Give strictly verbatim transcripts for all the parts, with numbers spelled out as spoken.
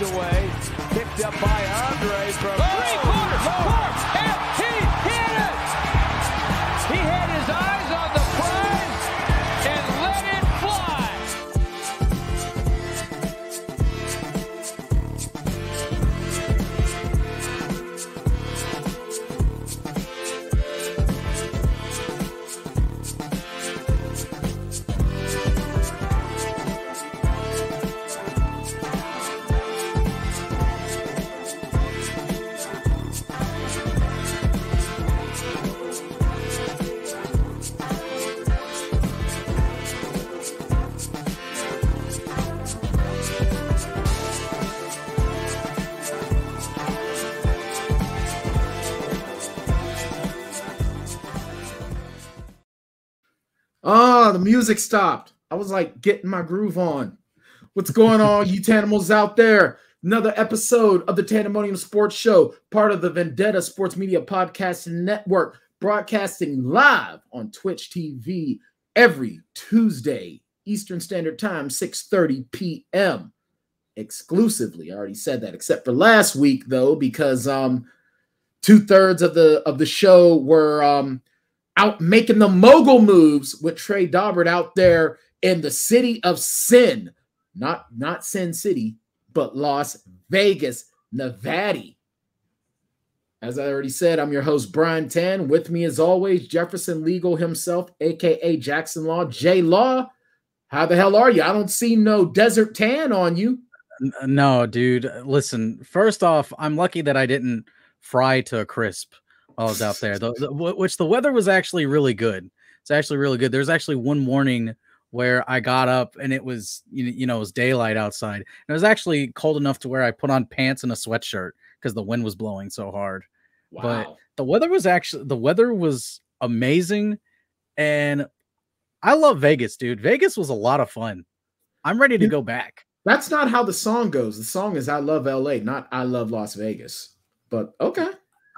knocked away, picked up by Andre from three-quarter, four, and he hit it! He had his eyes on the prize and let it Ah, the music stopped. I was like getting my groove on. What's going on, you Tandemals out there? Another episode of the Tandemonium Sports Show, part of the Vendetta Sports Media Podcast Network, broadcasting live on Twitch T V every Tuesday, Eastern Standard Time, six thirty p m exclusively. I already said that, except for last week, though, because um, two-thirds of the, of the show were... Um, out making the mogul moves with Trey Dobbert out there in the city of sin. Not, not Sin City, but Las Vegas, Nevada. As I already said, I'm your host, Brian Tan. With me, as always, Jefferson Legal himself, a k a. Jackson Law. J Law, how the hell are you? I don't see no desert tan on you. No, dude. Listen, first off, I'm lucky that I didn't fry to a crisp. I was out there, the, the, which the weather was actually really good. It's actually really good. There's actually one morning where I got up and it was, you know, it was daylight outside. And it was actually cold enough to where I put on pants and a sweatshirt because the wind was blowing so hard. Wow. But the weather was actually, the weather was amazing. And I love Vegas, dude. Vegas was a lot of fun. I'm ready to go back. That's not how the song goes. The song is I Love L A, not I Love Las Vegas. But okay.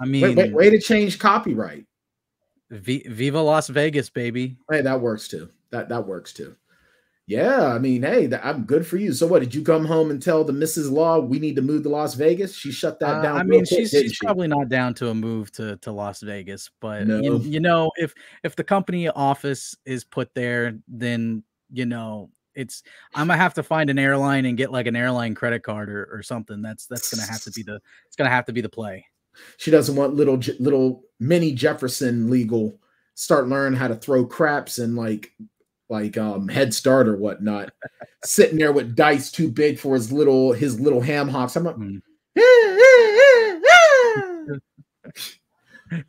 I mean, wait, wait, way to change copyright. V Viva Las Vegas, baby. Hey, that works too. That that works too. Yeah, I mean, hey, that, I'm good for you. So what, did you come home and tell the Missus Law we need to move to Las Vegas? She shut that uh, down. I mean, quick, she's, she's she? probably not down to a move to, to Las Vegas. But, no. you, you know, if if the company office is put there, then, you know, it's I'm gonna have to find an airline and get like an airline credit card or, or something. That's that's going to have to be the it's going to have to be the play. She doesn't want little little mini Jefferson Legal start learning how to throw craps and like like um Head Start or whatnot, sitting there with dice too big for his little his little ham hocks. I'm like,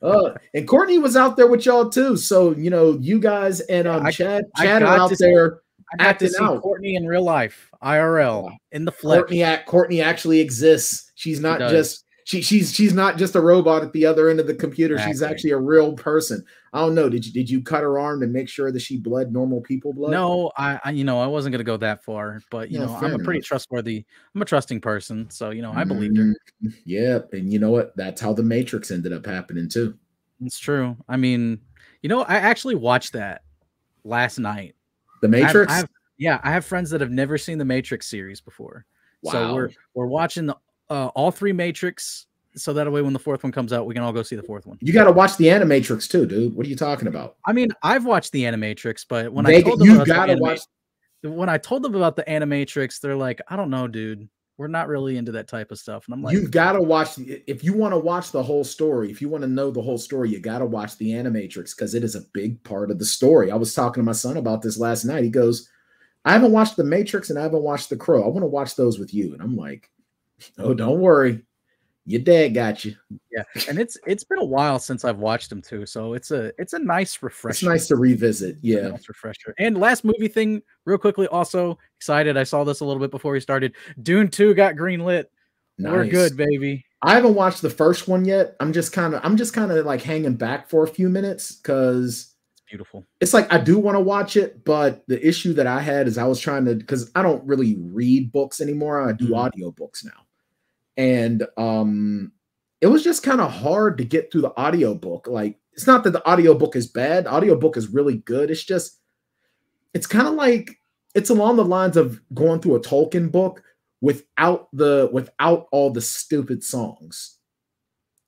uh, and Courtney was out there with y'all too. So you know, you guys and um I, Chad Chad are out there. I got to see out. Courtney in real life, I R L, in the flesh. Courtney Courtney actually exists. She's not she just. She, she's she's not just a robot at the other end of the computer. Exactly. She's actually a real person. I don't know. Did you did you cut her arm to make sure that she bled normal people blood? No, I, I you know I wasn't gonna go that far, but you no, know I'm enough. a pretty trustworthy. I'm a trusting person, so you know I believed her. Yeah, and you know what? That's how the Matrix ended up happening too. It's true. I mean, you know, I actually watched that last night. The Matrix. I've, I've, yeah, I have friends that have never seen the Matrix series before. Wow. So we're we're watching the. Uh, all three Matrix, so that way when the fourth one comes out, we can all go see the fourth one. You got to watch the Animatrix too, dude. What are you talking about? I mean, I've watched the Animatrix, but when they, I told them you gotta the watch. When I told them about the Animatrix, they're like, "I don't know, dude. We're not really into that type of stuff." And I'm like, "You got to watch the, if you want to watch the whole story. If you want to know the whole story, you got to watch the Animatrix because it is a big part of the story." I was talking to my son about this last night. He goes, "I haven't watched the Matrix and I haven't watched the Crow. I want to watch those with you." And I'm like, oh, don't worry. Your dad got you. Yeah. And it's it's been a while since I've watched them too. So it's a it's a nice refresher. It's nice to revisit. Yeah. Nice refresher. And last movie thing, real quickly, also excited. I saw this a little bit before we started. Dune two got greenlit. Nice. We're good, baby. I haven't watched the first one yet. I'm just kind of I'm just kind of like hanging back for a few minutes because it's beautiful. It's like I do want to watch it, but the issue that I had is I was trying to because I don't really read books anymore. I do mm. audiobooks now. And um, it was just kind of hard to get through the audiobook. Like, it's not that the audiobook is bad. The audiobook is really good. It's just, it's kind of like, it's along the lines of going through a Tolkien book without the without all the stupid songs,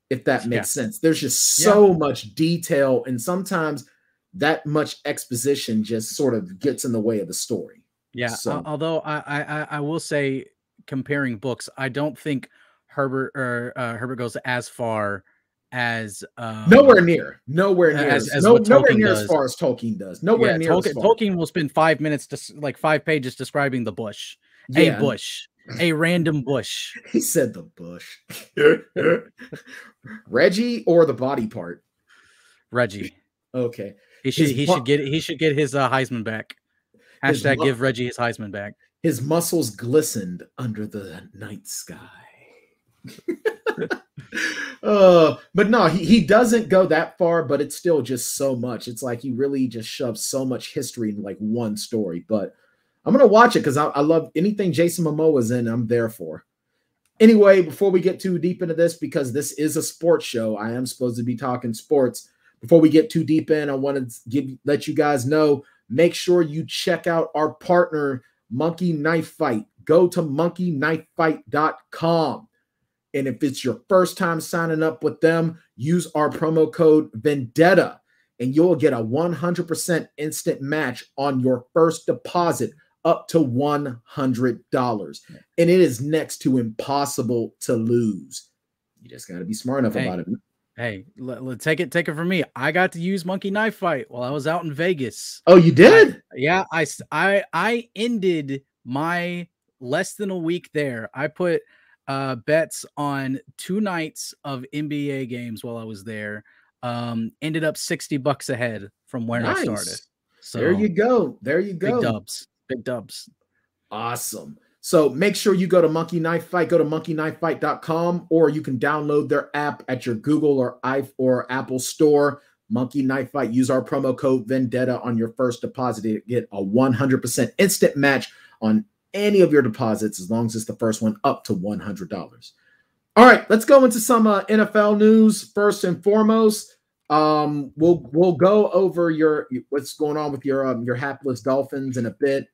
if that makes yeah. sense. There's just so yeah. much detail, and sometimes that much exposition just sort of gets in the way of the story. Yeah. So. Uh, although I, I I will say, comparing books, I don't think Herbert or uh, Herbert goes as far as um, nowhere near, nowhere near, as, as no, nowhere near does. as far as Tolkien does. Nowhere yeah, near. Tolkien, as far. Tolkien will spend five minutes, to, like five pages, describing the bush, yeah. a bush, a random bush. He said the bush. Reggie or the body part? Reggie. Okay. He should. His he should get. He should get his uh, Heisman back. Hashtag give Reggie his Heisman back. His muscles glistened under the night sky. uh, but no, he he doesn't go that far. But it's still just so much. It's like he really just shoves so much history in like one story. But I'm gonna watch it because I, I love anything Jason Momoa's in. I'm there for. Anyway, before we get too deep into this, because this is a sports show, I am supposed to be talking sports. Before we get too deep in, I want to give let you guys know, make sure you check out our partner, Monkey Knife Fight. Go to monkey knife fight dot com. And if it's your first time signing up with them, use our promo code VENDETTA, and you'll get a one hundred percent instant match on your first deposit up to one hundred dollars. And it is next to impossible to lose. You just got to be smart enough hey. about it. Hey, let, let, take it, take it from me. I got to use Monkey Knife Fight while I was out in Vegas. Oh, you did? I, yeah, I, I, I ended my less than a week there. I put uh, bets on two nights of N B A games while I was there. Um, ended up sixty bucks ahead from where nice. I started. So there you go. There you go. Big dubs. Big dubs. Awesome. So make sure you go to Monkey Knife Fight. Go to monkey knife fight dot com, or you can download their app at your Google or I or Apple store. Monkey Knife Fight. Use our promo code VENDETTA on your first deposit to get a one hundred percent instant match on any of your deposits, as long as it's the first one up to one hundred dollars. All right, let's go into some uh, N F L news first and foremost. Um, we'll we'll go over your what's going on with your um, your hapless Dolphins in a bit.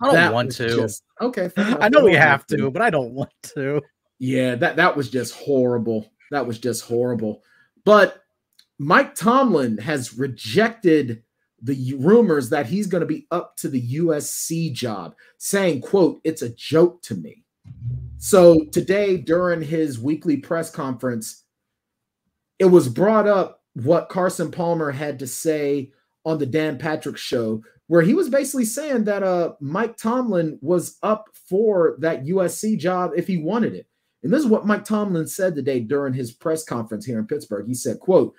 I don't that want to. Just, okay. I know we have to, but I don't want to. Yeah, that, that was just horrible. That was just horrible. But Mike Tomlin has rejected the rumors that he's going to be up to the U S C job, saying, quote, "It's a joke to me." So today during his weekly press conference, it was brought up what Carson Palmer had to say on the Dan Patrick show, where he was basically saying that uh, Mike Tomlin was up for that U S C job if he wanted it. And this is what Mike Tomlin said today during his press conference here in Pittsburgh. He said, quote,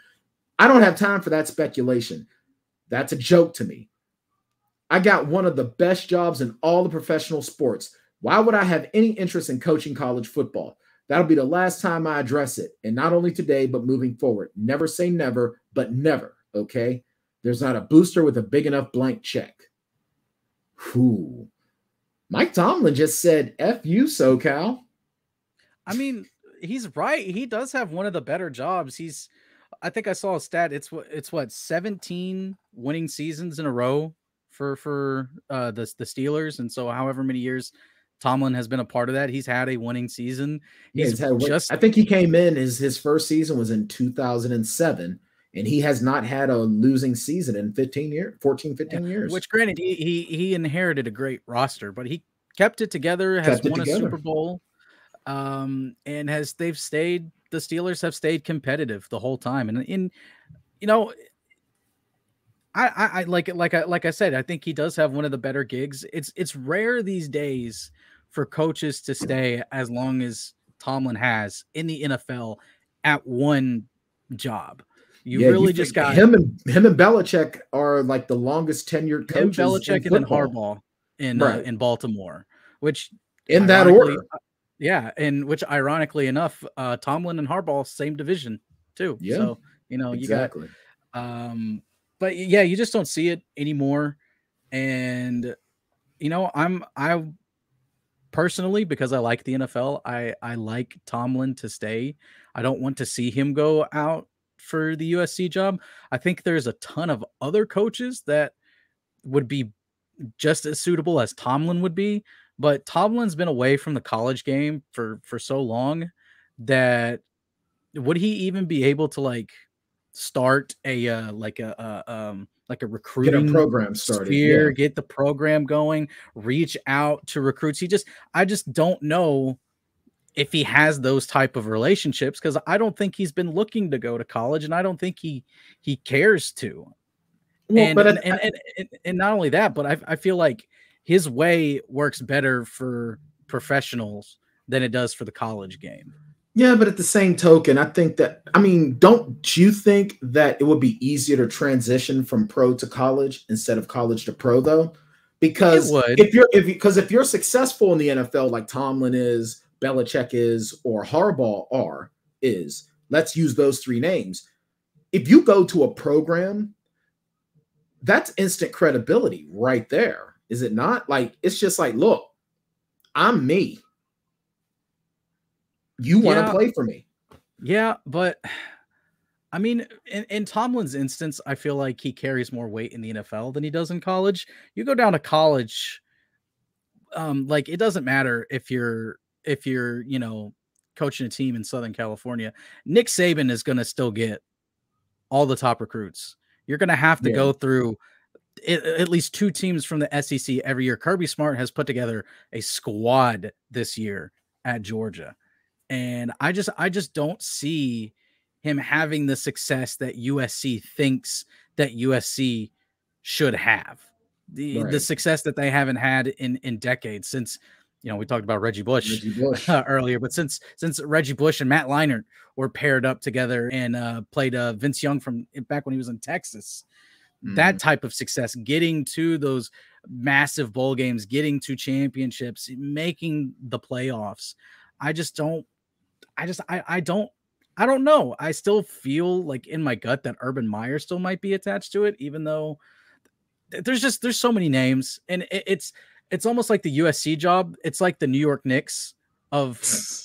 "I don't have time for that speculation. That's a joke to me. I got one of the best jobs in all the professional sports. Why would I have any interest in coaching college football? That'll be the last time I address it. And not only today, but moving forward. Never say never, but never, okay? There's not a booster with a big enough blank check." Whew. Mike Tomlin just said, F you, SoCal. I mean, he's right. He does have one of the better jobs. He's, I think I saw a stat. It's what, it's what, seventeen winning seasons in a row for, for uh, the, the Steelers. And so however many years Tomlin has been a part of that, he's had a winning season. He's, he's had, just, I think he came in as his first season was in two thousand seven. And he has not had a losing season in fifteen years, fourteen, fifteen yeah, years. Which, granted, he, he he inherited a great roster, but he kept it together, has won together. a Super Bowl, um, and has they've stayed. The Steelers have stayed competitive the whole time, and in you know, I, I I like it. Like I like I said, I think he does have one of the better gigs. It's it's rare these days for coaches to stay as long as Tomlin has in the N F L at one job. You yeah, really you just got him and him and Belichick are like the longest tenured coaches. Him, Belichick, and then Harbaugh in right. uh, in Baltimore, which in that order, yeah, and which ironically enough, uh, Tomlin and Harbaugh same division too. Yeah, so you know exactly. you got, um, but yeah, you just don't see it anymore, and you know I'm I personally because I like the N F L, I I like Tomlin to stay. I don't want to see him go out for the U S C job. I think there's a ton of other coaches that would be just as suitable as Tomlin would be But Tomlin's been away from the college game for for so long that would he even be able to like start a uh, like a uh, um like a recruiting get a program started, sphere, yeah. get the program going, reach out to recruits? He just I just don't know if he has those type of relationships, because I don't think he's been looking to go to college, and I don't think he he cares to. Well, and, but and, I, and, and, and and not only that, but I I feel like his way works better for professionals than it does for the college game. Yeah, but at the same token, I think that, I mean, don't you think that it would be easier to transition from pro to college instead of college to pro, though? Because if you're if because if you're successful in the N F L like Tomlin is, Belichick is, or Harbaugh are is, let's use those three names. If you go to a program, that's instant credibility right there. Is it not? Like, it's just like, look, I'm me. You want to yeah. play for me. Yeah, but I mean, in, in Tomlin's instance, I feel like he carries more weight in the N F L than he does in college. You go down to college, um, like it doesn't matter if you're if you're, you know, coaching a team in Southern California. Nick Saban is gonna still get all the top recruits. You're gonna have to yeah. go through It, at least two teams from the S E C every year. Kirby Smart has put together a squad this year at Georgia. And I just, I just don't see him having the success that U S C thinks that U S C should have. The, right. the success that they haven't had in, in decades since, you know, we talked about Reggie Bush, Reggie Bush. Uh, earlier, but since, since Reggie Bush and Matt Leinart were paired up together and uh, played uh, Vince Young from back when he was in Texas, that type of success, getting to those massive bowl games, getting to championships, making the playoffs. I just don't, I just, I, I don't, I don't know. I still feel like in my gut that Urban Meyer still might be attached to it, even though there's just, there's so many names, and it, it's, it's almost like the U S C job. It's like the New York Knicks of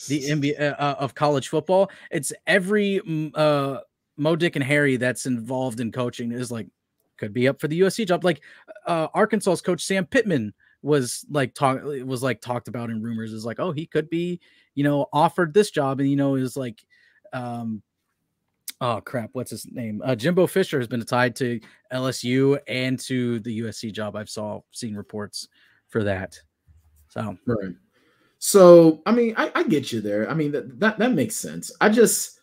the N B A uh, of college football. It's every uh, Mo, Dick, and Harry that's involved in coaching is like, could be up for the U S C job. Like uh, Arkansas's coach Sam Pittman was like talk was like talked about in rumors, is like, oh, he could be, you know, offered this job. And, you know, is like, um, oh crap, what's his name? Uh, Jimbo Fisher has been tied to L S U and to the U S C job. I've saw seen reports for that. So right. So I mean, I, I get you there. I mean, that that that makes sense. I just.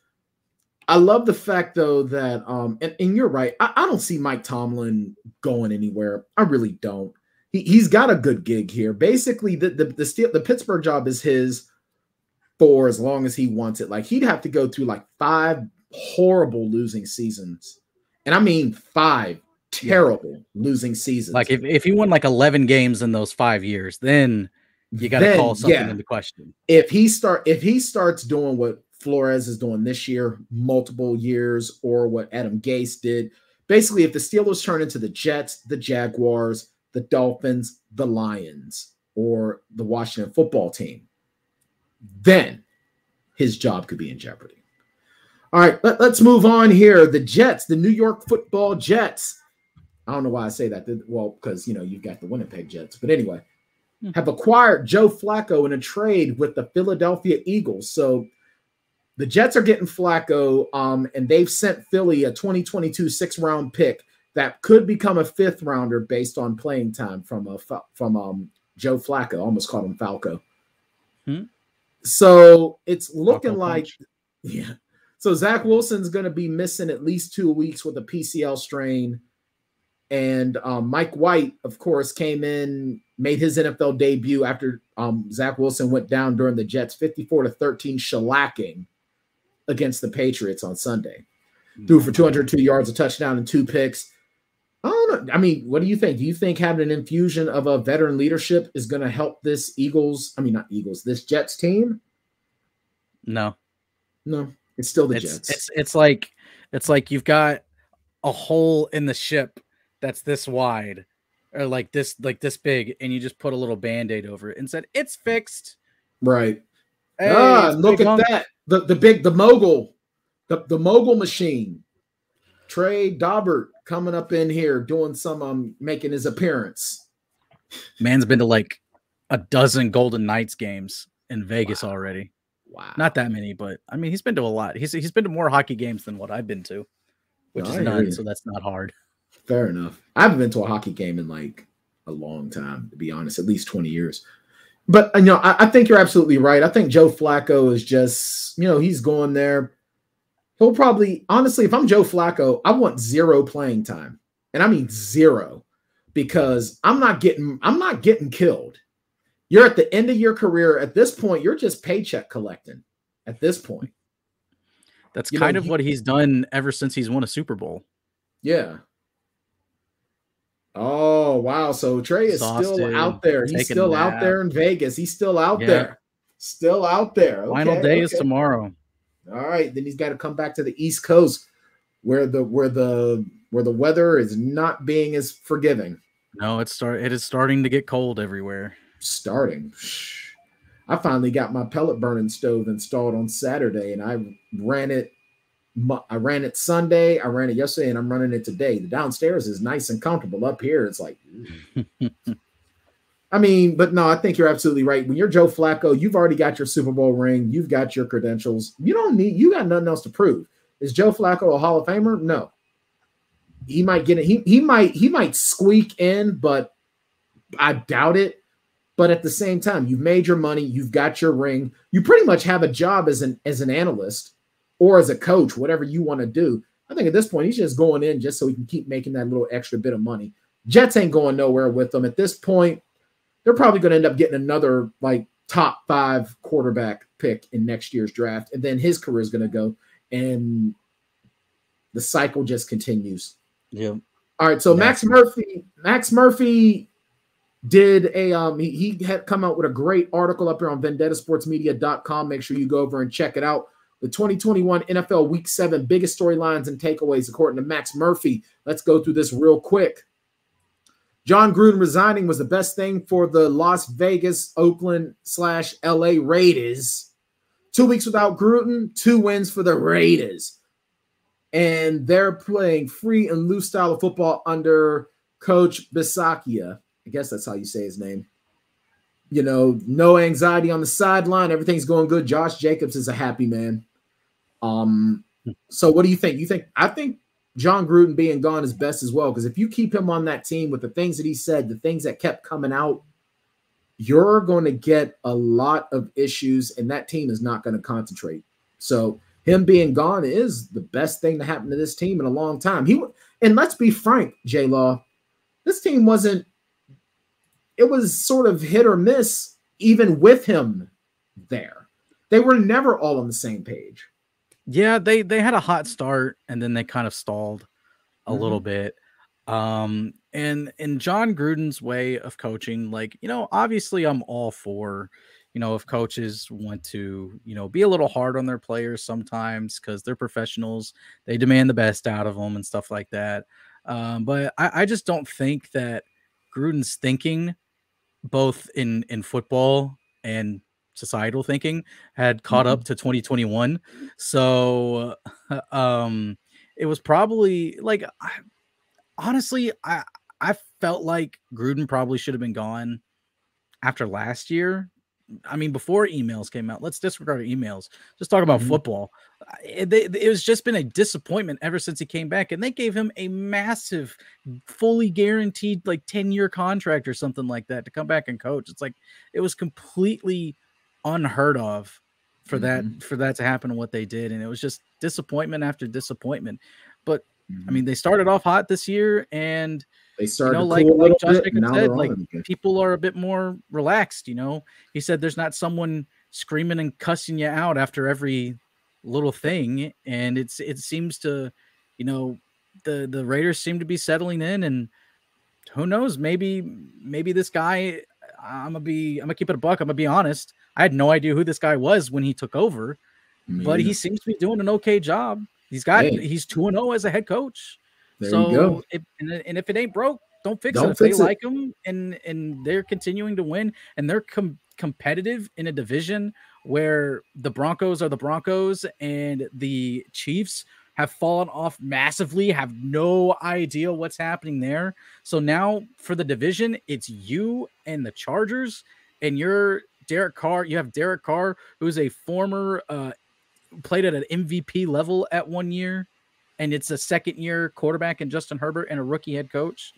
I love the fact, though, that um, – and, and you're right. I, I don't see Mike Tomlin going anywhere. I really don't. He, he's got a good gig here. Basically, the the, the, Steel, the Pittsburgh job is his for as long as he wants it. Like, he'd have to go through, like, five horrible losing seasons. And I mean five terrible yeah. losing seasons. Like, if, if he won, like, eleven games in those five years, then you got to call something yeah. into question. If he start, if he starts doing what – Flores is doing this year, multiple years, or what Adam Gase did. Basically, if the Steelers turn into the Jets, the Jaguars, the Dolphins, the Lions, or the Washington football team, then his job could be in jeopardy. All right, let, let's move on here. The Jets, the New York football Jets. I don't know why I say that. Well, because, you know, you've got the Winnipeg Jets. But anyway, yeah. have acquired Joe Flacco in a trade with the Philadelphia Eagles. So, the Jets are getting Flacco, um, and they've sent Philly a twenty twenty-two sixth round pick that could become a fifth rounder based on playing time from a, from um, Joe Flacco. Almost called him Falco. Hmm? So it's looking Falco like – yeah. So Zach Wilson's going to be missing at least two weeks with a P C L strain. And um, Mike White, of course, came in, made his N F L debut after um, Zach Wilson went down during the Jets' fifty-four to thirteen shellacking against the Patriots on Sunday. Threw for two hundred two yards, a touchdown, and two picks. I don't know. I mean, what do you think? Do you think having an infusion of a veteran leadership is going to help this Eagles? I mean, not Eagles, this Jets team? No. No, it's still the it's, Jets. It's, it's, like, it's like you've got a hole in the ship that's this wide or like this, like this big, and you just put a little Band-Aid over it and said, it's fixed. Right. Hey, ah, look at home. that. The, the big, the mogul, the, the mogul machine, Trey Dobbert coming up in here doing some, um, making his appearance. Man's been to like a dozen Golden Knights games in Vegas wow. already. Wow. Not that many, but I mean, he's been to a lot. He's he's been to more hockey games than what I've been to, which no, is none, so that's not hard. Fair enough. I haven't been to a hockey game in like a long time, to be honest, at least twenty years. But, you know, I, I think you're absolutely right. I think Joe Flacco is just, you know, he's going there. He'll probably, honestly, if I'm Joe Flacco, I want zero playing time. And I mean zero, because I'm not getting, I'm not getting killed. You're at the end of your career. At this point, you're just paycheck collecting at this point. That's you kind know, of he, what he's done ever since he's won a Super Bowl. Yeah. Oh, wow. So Trey is Exhausted, still out there. He's still out there in Vegas. He's still out yeah. there. Still out there. Okay, Final day okay. is tomorrow. All right. Then he's got to come back to the East Coast where the where the where the weather is not being as forgiving. No, it's start it is starting to get cold everywhere. Starting. I finally got my pellet burning stove installed on Saturday, and I ran it I ran it Sunday, I ran it yesterday, and I'm running it today. The downstairs is nice and comfortable. Up here, it's like, I mean, but no, I think you're absolutely right. When you're Joe Flacco, you've already got your Super Bowl ring. You've got your credentials. You don't need, you got nothing else to prove. Is Joe Flacco a Hall of Famer? No. He might get it. He, he might, he might squeak in, but I doubt it. But at the same time, you've made your money. You've got your ring. You pretty much have a job as an, as an analyst, or as a coach, whatever you want to do. I think at this point, he's just going in just so he can keep making that little extra bit of money. Jets ain't going nowhere with them. At this point, they're probably going to end up getting another like top five quarterback pick in next year's draft. And then his career is going to go. And the cycle just continues. Yeah. All right. So Max Murphy, Max Murphy did a, um, he, he had come out with a great article up here on vendetta sports media dot com. Make sure you go over and check it out. The twenty twenty-one N F L Week seven biggest storylines and takeaways, according to Max Murphy. Let's go through this real quick. John Gruden resigning was the best thing for the Las Vegas, Oakland slash L A Raiders. Two weeks without Gruden, two wins for the Raiders. And they're playing free and loose style of football under Coach Bisaccia. I guess that's how you say his name. You know, no anxiety on the sideline. Everything's going good. Josh Jacobs is a happy man. Um, so what do you think? You think I think John Gruden being gone is best as well, because if you keep him on that team with the things that he said, the things that kept coming out, you're going to get a lot of issues, and that team is not going to concentrate. So him being gone is the best thing to happen to this team in a long time. He and let's be frank, J-Law, this team wasn't – it was sort of hit or miss even with him there. They were never all on the same page. Yeah, they they had a hot start and then they kind of stalled a mm-hmm. little bit. Um, and in John Gruden's way of coaching, like, you know, obviously I'm all for, you know, if coaches want to, you know, be a little hard on their players sometimes because they're professionals, they demand the best out of them and stuff like that. Um, but I, I just don't think that Gruden's thinking, both in in football and societal thinking, had caught mm-hmm. up to twenty twenty-one. So um it was probably like, I, honestly I I felt like Gruden probably should have been gone after last year. I mean, before emails came out. Let's disregard emails, just talk about mm-hmm. football. It, it, it was just been a disappointment ever since he came back, and they gave him a massive, fully guaranteed like ten year contract or something like that to come back and coach. It's like, it was completely unheard of for mm-hmm. that for that to happen, what they did, and it was just disappointment after disappointment. But mm-hmm. I mean, they started off hot this year, and they started, you know, like, like Josh Jacobs said, like people are a bit more relaxed. You know, he said there's not someone screaming and cussing you out after every little thing, and it's it seems to, you know, the the Raiders seem to be settling in, and who knows, maybe maybe this guy. I'm gonna be. I'm gonna keep it a buck. I'm gonna be honest. I had no idea who this guy was when he took over, mm. but he seems to be doing an okay job. He's got. Hey. He's two and zero as a head coach. There so, you go. It, and, and if it ain't broke, don't fix don't it. If fix they it. Like him, and and they're continuing to win, and they're com competitive in a division where the Broncos are the Broncos, and the Chiefs have fallen off massively, have no idea what's happening there. So now for the division, it's you and the Chargers. and you're Derek Carr, you have Derek Carr, who's a former, uh, played at an M V P level at one year, and it's a second-year quarterback in Justin Herbert and a rookie head coach.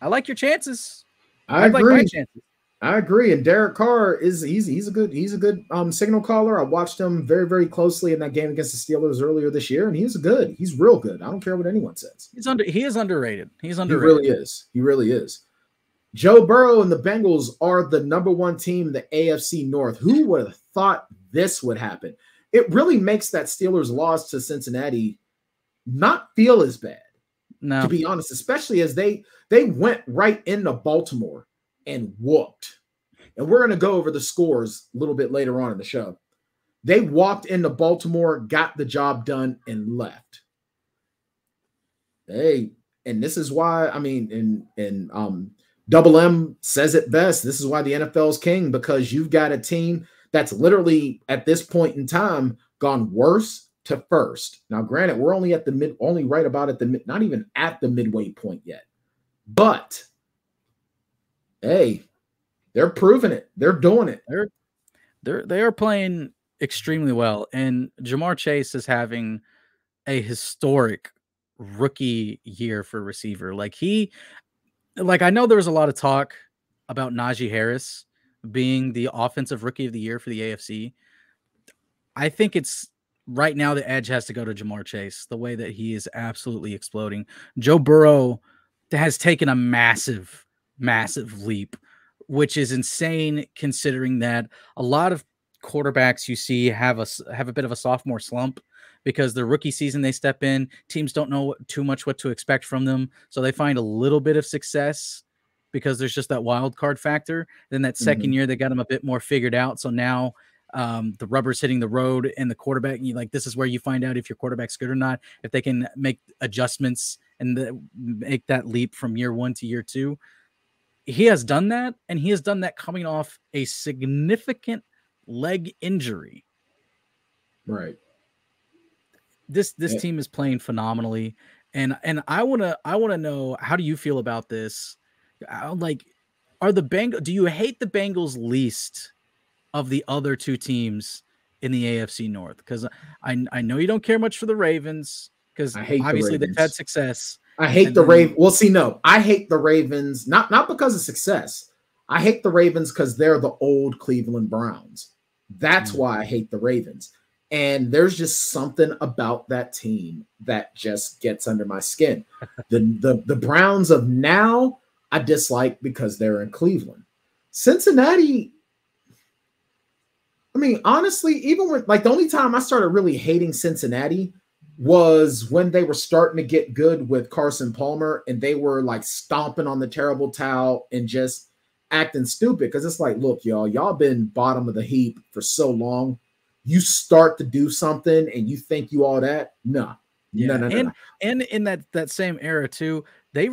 I like your chances. I, I agree. Like my chances. I agree. And Derek Carr is he's he's a good he's a good um, signal caller. I watched him very very closely in that game against the Steelers earlier this year, and he's good. He's real good. I don't care what anyone says. He's under he is underrated. He's underrated. He really is. He really is. Joe Burrow and the Bengals are the number one team in the A F C North. Who would have thought this would happen? It really makes that Steelers loss to Cincinnati not feel as bad, no. to be honest, especially as they they went right into Baltimore and whooped. And we're going to go over the scores a little bit later on in the show. They walked into Baltimore, got the job done, and left. Hey, and this is why, I mean, and, and um, Double M says it best. This is why the N F L's king, because you've got a team – that's literally at this point in time gone worse to first. Now, granted, we're only at the mid, only right about at the mid, not even at the midway point yet. But hey, they're proving it. They're doing it. They're they're they are playing extremely well. And Ja'Marr Chase is having a historic rookie year for receiver. Like he, like I know there was a lot of talk about Najee Harris being the offensive rookie of the year for the A F C. I think it's right now the edge has to go to Ja'Marr Chase, the way that he is absolutely exploding. Joe Burrow has taken a massive, massive leap, which is insane considering that a lot of quarterbacks you see have a, have a bit of a sophomore slump because their rookie season they step in, teams don't know too much what to expect from them, so they find a little bit of success because there's just that wild card factor. Then that second mm-hmm. year, they got him a bit more figured out. So now um, the rubber's hitting the road and the quarterback, and you like, this is where you find out if your quarterback's good or not, if they can make adjustments and the, make that leap from year one to year two. He has done that. And he has done that coming off a significant leg injury. Right. This, this yeah. team is playing phenomenally. And, and I want to, I want to know, how do you feel about this? Like, are the Bengals? Do you hate the Bengals least of the other two teams in the A F C North? Because I I know you don't care much for the Ravens because obviously the they've had success. I hate the Ravens. Well, see, no, I hate the Ravens not not because of success. I hate the Ravens because they're the old Cleveland Browns. That's mm-hmm. why I hate the Ravens. And there's just something about that team that just gets under my skin. the the the Browns of now, I dislike because they're in Cleveland. Cincinnati, I mean, honestly, even when, like, the only time I started really hating Cincinnati was when they were starting to get good with Carson Palmer and they were, like, stomping on the terrible towel and just acting stupid. Because it's like, look, y'all, y'all been bottom of the heap for so long. You start to do something and you think you all that. Nah. Yeah. No, no, no, and, no. And in that, that same era, too, they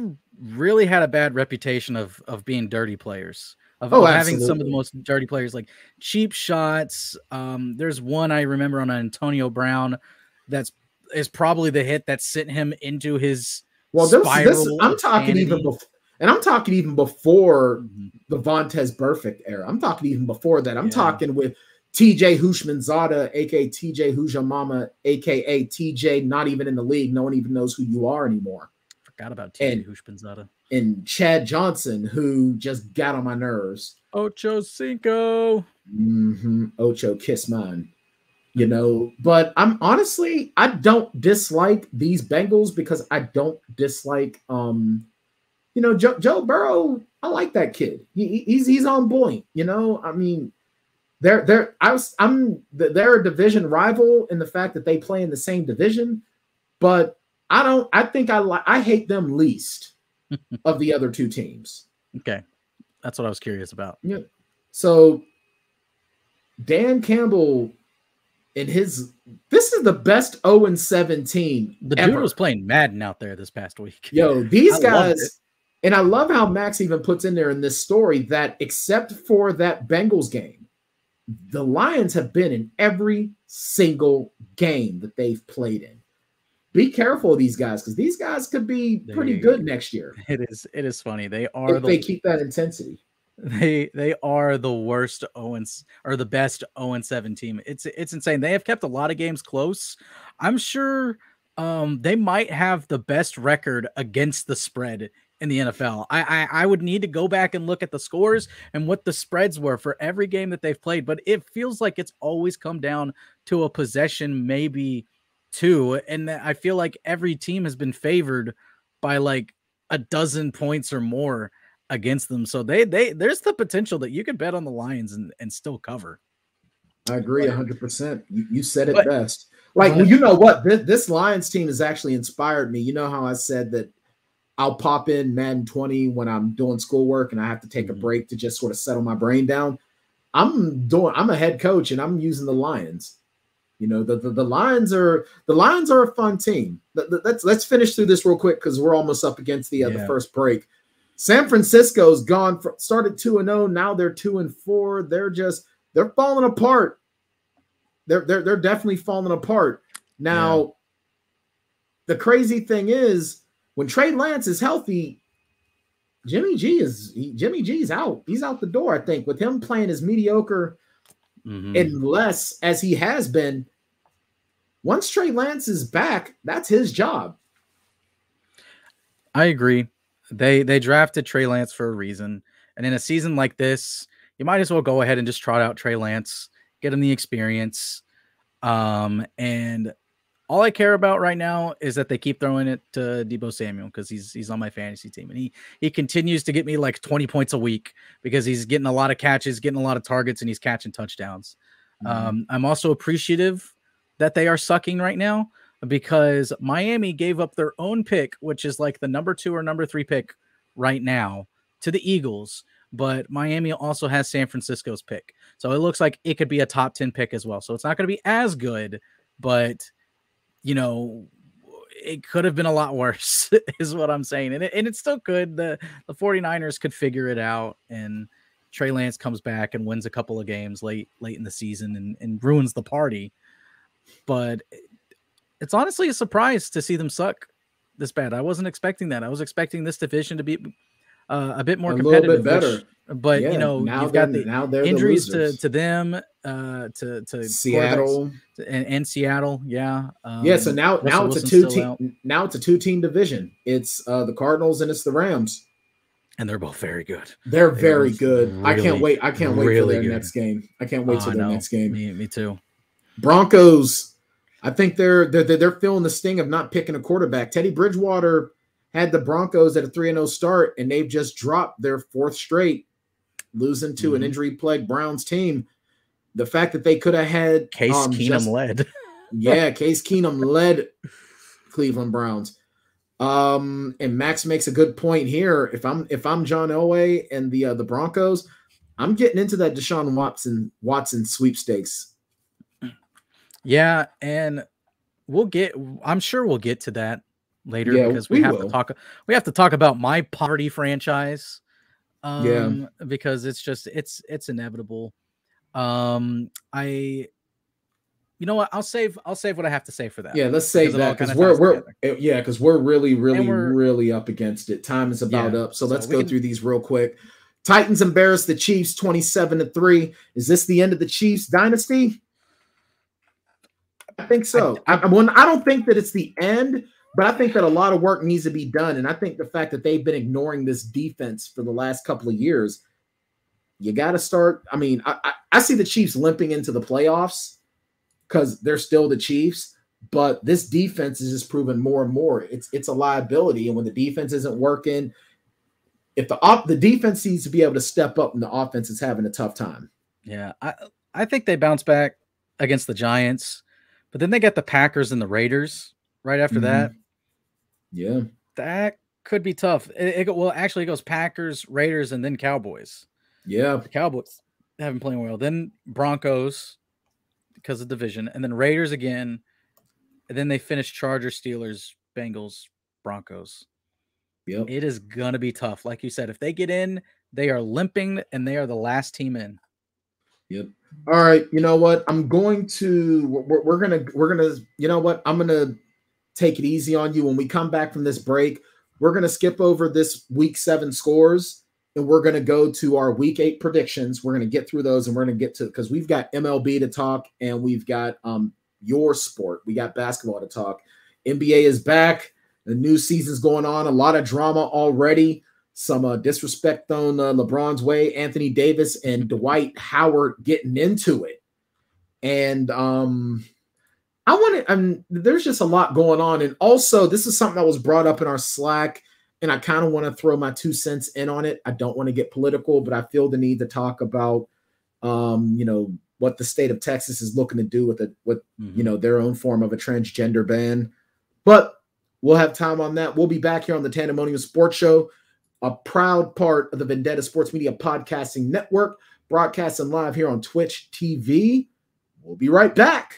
really had a bad reputation of of being dirty players, of, oh, of having some of the most dirty players, like cheap shots. Um, there's one I remember on Antonio Brown that's is probably the hit that sent him into his well. This, this is, I'm talking sanity. even before, and I'm talking even before mm-hmm. the Vontaze Burfict era. I'm talking even before that. I'm yeah. talking with T J. Houshmandzadeh, aka T J. Hujamama, aka T J. Not even in the league. No one even knows who you are anymore. Forgot about T J. Houshmandzadeh. And Chad Johnson, who just got on my nerves. Ocho Cinco. Mm-hmm. Ocho kiss mine. You know, but I'm honestly, I don't dislike these Bengals because I don't dislike, um, you know, Joe, Joe Burrow. I like that kid. He, he's he's on point. You know, I mean, they're they're I was I'm they're a division rival in the fact that they play in the same division, but I don't. I think I like. I hate them least of the other two teams. Okay, that's what I was curious about. Yeah. So Dan Campbell in his this is the best oh and seven team. The dude ever. was playing Madden out there this past week. Yo, these I guys, and I love how Max even puts in there in this story that except for that Bengals game, the Lions have been in every single game that they've played in. Be careful of these guys because these guys could be pretty good next year. It is, it is funny. They are if the, they keep that intensity. They they are the worst Owens or the best oh and seven team. It's it's insane. They have kept a lot of games close. I'm sure um, they might have the best record against the spread in the N F L. I, I I would need to go back and look at the scores and what the spreads were for every game that they've played. But it feels like it's always come down to a possession, maybe two. And I feel like every team has been favored by like a dozen points or more against them. So they, they, there's the potential that you could bet on the Lions and, and still cover. I agree a hundred percent. You, you said it but, best. Like, well, you know what, this, this Lions team has actually inspired me. You know how I said that I'll pop in Madden twenty when I'm doing schoolwork and I have to take a break to just sort of settle my brain down. I'm doing, I'm a head coach and I'm using the Lions. You know, the, the, the Lions are, the Lions are a fun team. Let's, let's finish through this real quick, 'cause we're almost up against the, uh, yeah. the first break. San Francisco's gone, for, started two and oh, now they're two and four. They're just they're falling apart. They're they're they're definitely falling apart. Now, yeah. The crazy thing is when Trey Lance is healthy, Jimmy G is he, Jimmy G's out. He's out the door, I think, with him playing as mediocre mm-hmm. unless as he has been. Once Trey Lance is back, that's his job. I agree. They they drafted Trey Lance for a reason. And in a season like this, you might as well go ahead and just trot out Trey Lance, get him the experience. Um, and all I care about right now is that they keep throwing it to Deebo Samuel because he's he's on my fantasy team. And he he continues to get me like twenty points a week because he's getting a lot of catches, getting a lot of targets, and he's catching touchdowns. Mm-hmm. Um, I'm also appreciative that they are sucking right now, because Miami gave up their own pick, which is like the number two or number three pick right now, to the Eagles. But Miami also has San Francisco's pick. So it looks like it could be a top ten pick as well. So it's not going to be as good, but, you know, it could have been a lot worse is what I'm saying. And it, and it still could. The, the 49ers could figure it out, and Trey Lance comes back and wins a couple of games late, late in the season and, and ruins the party. But it's honestly a surprise to see them suck this bad. I wasn't expecting that. I was expecting this division to be uh, a bit more a competitive, bit better. Which, but yeah, you know, you've got the now injuries the to, to them, uh, to to Seattle and, and Seattle. Yeah, um, yeah. So now now Russell it's Wilson's a two team. Now it's a two team division. It's uh, the Cardinals and it's the Rams, and they're both very good. They're, they're very good. Really, I can't wait. I can't wait really for their good. next game. I can't wait oh, for their no. next game. Me, me too. Broncos. I think they're, they're they're feeling the sting of not picking a quarterback. Teddy Bridgewater had the Broncos at a three and oh start, and they've just dropped their fourth straight, losing to mm-hmm. an injury-plagued Browns team. The fact that they could have had Case um, Keenum just, led. yeah, Case Keenum led Cleveland Browns. Um, and Max makes a good point here. If I'm if I'm John Elway and the uh, the Broncos, I'm getting into that Deshaun Watson Watson sweepstakes. Yeah, and we'll get I'm sure we'll get to that later yeah, because we, we have will. to talk we have to talk about my party franchise. Um yeah. because it's just it's it's inevitable. Um I you know what I'll save I'll save what I have to say for that. Yeah, let's save that because we're we're together. yeah, because we're really, really, we're, really up against it. Time is about yeah, up. So let's so go can, through these real quick. Titans embarrassed the Chiefs twenty-seven to three. Is this the end of the Chiefs dynasty? I think so. I, I, I, well, I don't think that it's the end, but I think that a lot of work needs to be done. And I think the fact that they've been ignoring this defense for the last couple of years, you got to start. I mean, I, I, I see the Chiefs limping into the playoffs because they're still the Chiefs, but this defense is just proving more and more. It's it's a liability. And when the defense isn't working, if the op, the defense needs to be able to step up and the offense is having a tough time. Yeah, I, I think they bounce back against the Giants. But then they got the Packers and the Raiders right after mm-hmm. that. Yeah. That could be tough. It, it, well, actually, it goes Packers, Raiders, and then Cowboys. Yeah. The Cowboys haven't played well. Then Broncos because of division, and then Raiders again. And then they finish Chargers, Steelers, Bengals, Broncos. Yep. It is going to be tough. Like you said, if they get in, they are limping, and they are the last team in. Yep. All right. You know what? I'm going to, we're, we're going to, we're going to, you know what? I'm going to take it easy on you. When we come back from this break, we're going to skip over this week seven scores and we're going to go to our week eight predictions. We're going to get through those, and we're going to get to, because we've got M L B to talk, and we've got um, your sport. We got basketball to talk. N B A is back. The new season's going on. A lot of drama already. Some uh, disrespect thrown uh, LeBron's way. Anthony Davis and Dwight Howard getting into it. And um, I want to, um, there's just a lot going on. And also, this is something that was brought up in our Slack, and I kind of want to throw my two cents in on it. I don't want to get political, but I feel the need to talk about, um, you know, what the state of Texas is looking to do with a, with, mm-hmm. you know, their own form of a transgender ban. But we'll have time on that. We'll be back here on the Tandemonium Sports Show, a proud part of the Vendetta Sports Media Podcasting Network, broadcasting live here on Twitch T V. We'll be right back.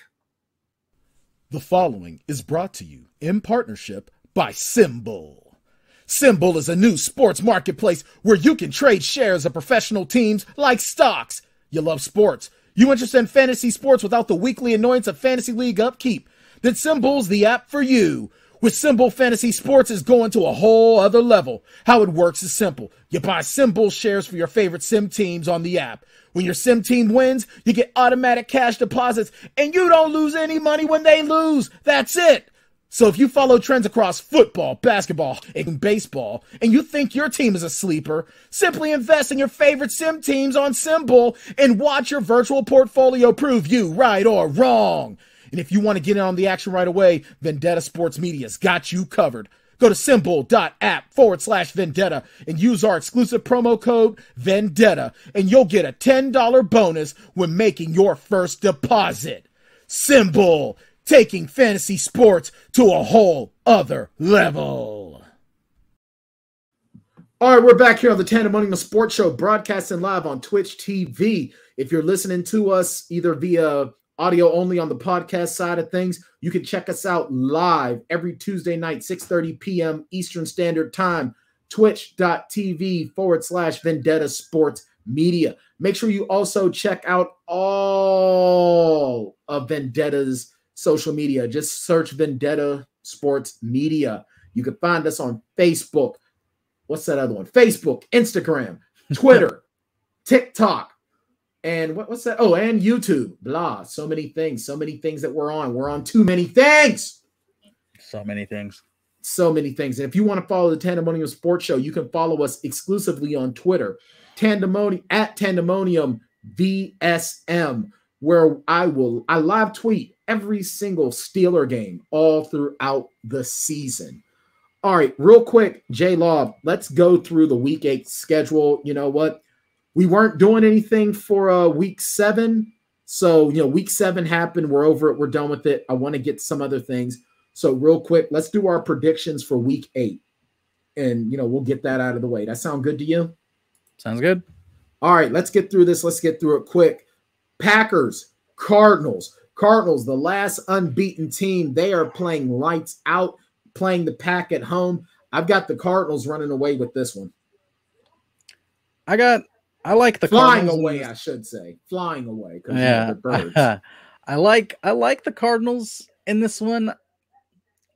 The following is brought to you in partnership by Symbol. Symbol is a new sports marketplace where you can trade shares of professional teams like stocks. You love sports. You interested in fantasy sports without the weekly annoyance of fantasy league upkeep? Then Symbol's the app for you. With Symbol, fantasy sports is going to a whole other level. How it works is simple. You buy Symbol shares for your favorite sim teams on the app. When your sim team wins, you get automatic cash deposits, and you don't lose any money when they lose. That's it. So if you follow trends across football, basketball, and baseball, and you think your team is a sleeper, simply invest in your favorite sim teams on Symbol and watch your virtual portfolio prove you right or wrong. And if you want to get in on the action right away, Vendetta Sports Media's got you covered. Go to symbol.app forward slash vendetta and use our exclusive promo code Vendetta, and you'll get a ten dollar bonus when making your first deposit. Symbol. Taking fantasy sports to a whole other level. All right, we're back here on the Tandemonium Sports Show, broadcasting live on Twitch T V. If you're listening to us either via audio only on the podcast side of things, you can check us out live every Tuesday night, six thirty p m Eastern Standard Time, twitch.tv forward slash vendetta sports media. Make sure you also check out all of Vendetta's social media. Just search Vendetta Sports Media. You can find us on Facebook. What's that other one? Facebook, Instagram, Twitter, TikTok, and what, what's that? Oh, and YouTube. Blah. So many things. So many things that we're on. We're on too many things. So many things. So many things. And if you want to follow the Tandemonium Sports Show, you can follow us exclusively on Twitter, Tandemonium at Tandemonium V S M, where I will I live tweet every single Steeler game all throughout the season. All right, real quick, J-Law, let's go through the week eight schedule. You know what? We weren't doing anything for uh, week seven. So, you know, week seven happened. We're over it. We're done with it. I want to get some other things. So real quick, let's do our predictions for week eight. And, you know, we'll get that out of the way. That sound good to you? Sounds good. All right, let's get through this. Let's get through it quick. Packers, Cardinals. Cardinals, the last unbeaten team, they are playing lights out, playing the Pack at home. I've got the Cardinals running away with this one. I got, I like the flying Cardinals away. I should say flying away. Cause yeah, you know, birds. I, I like, I like the Cardinals in this one.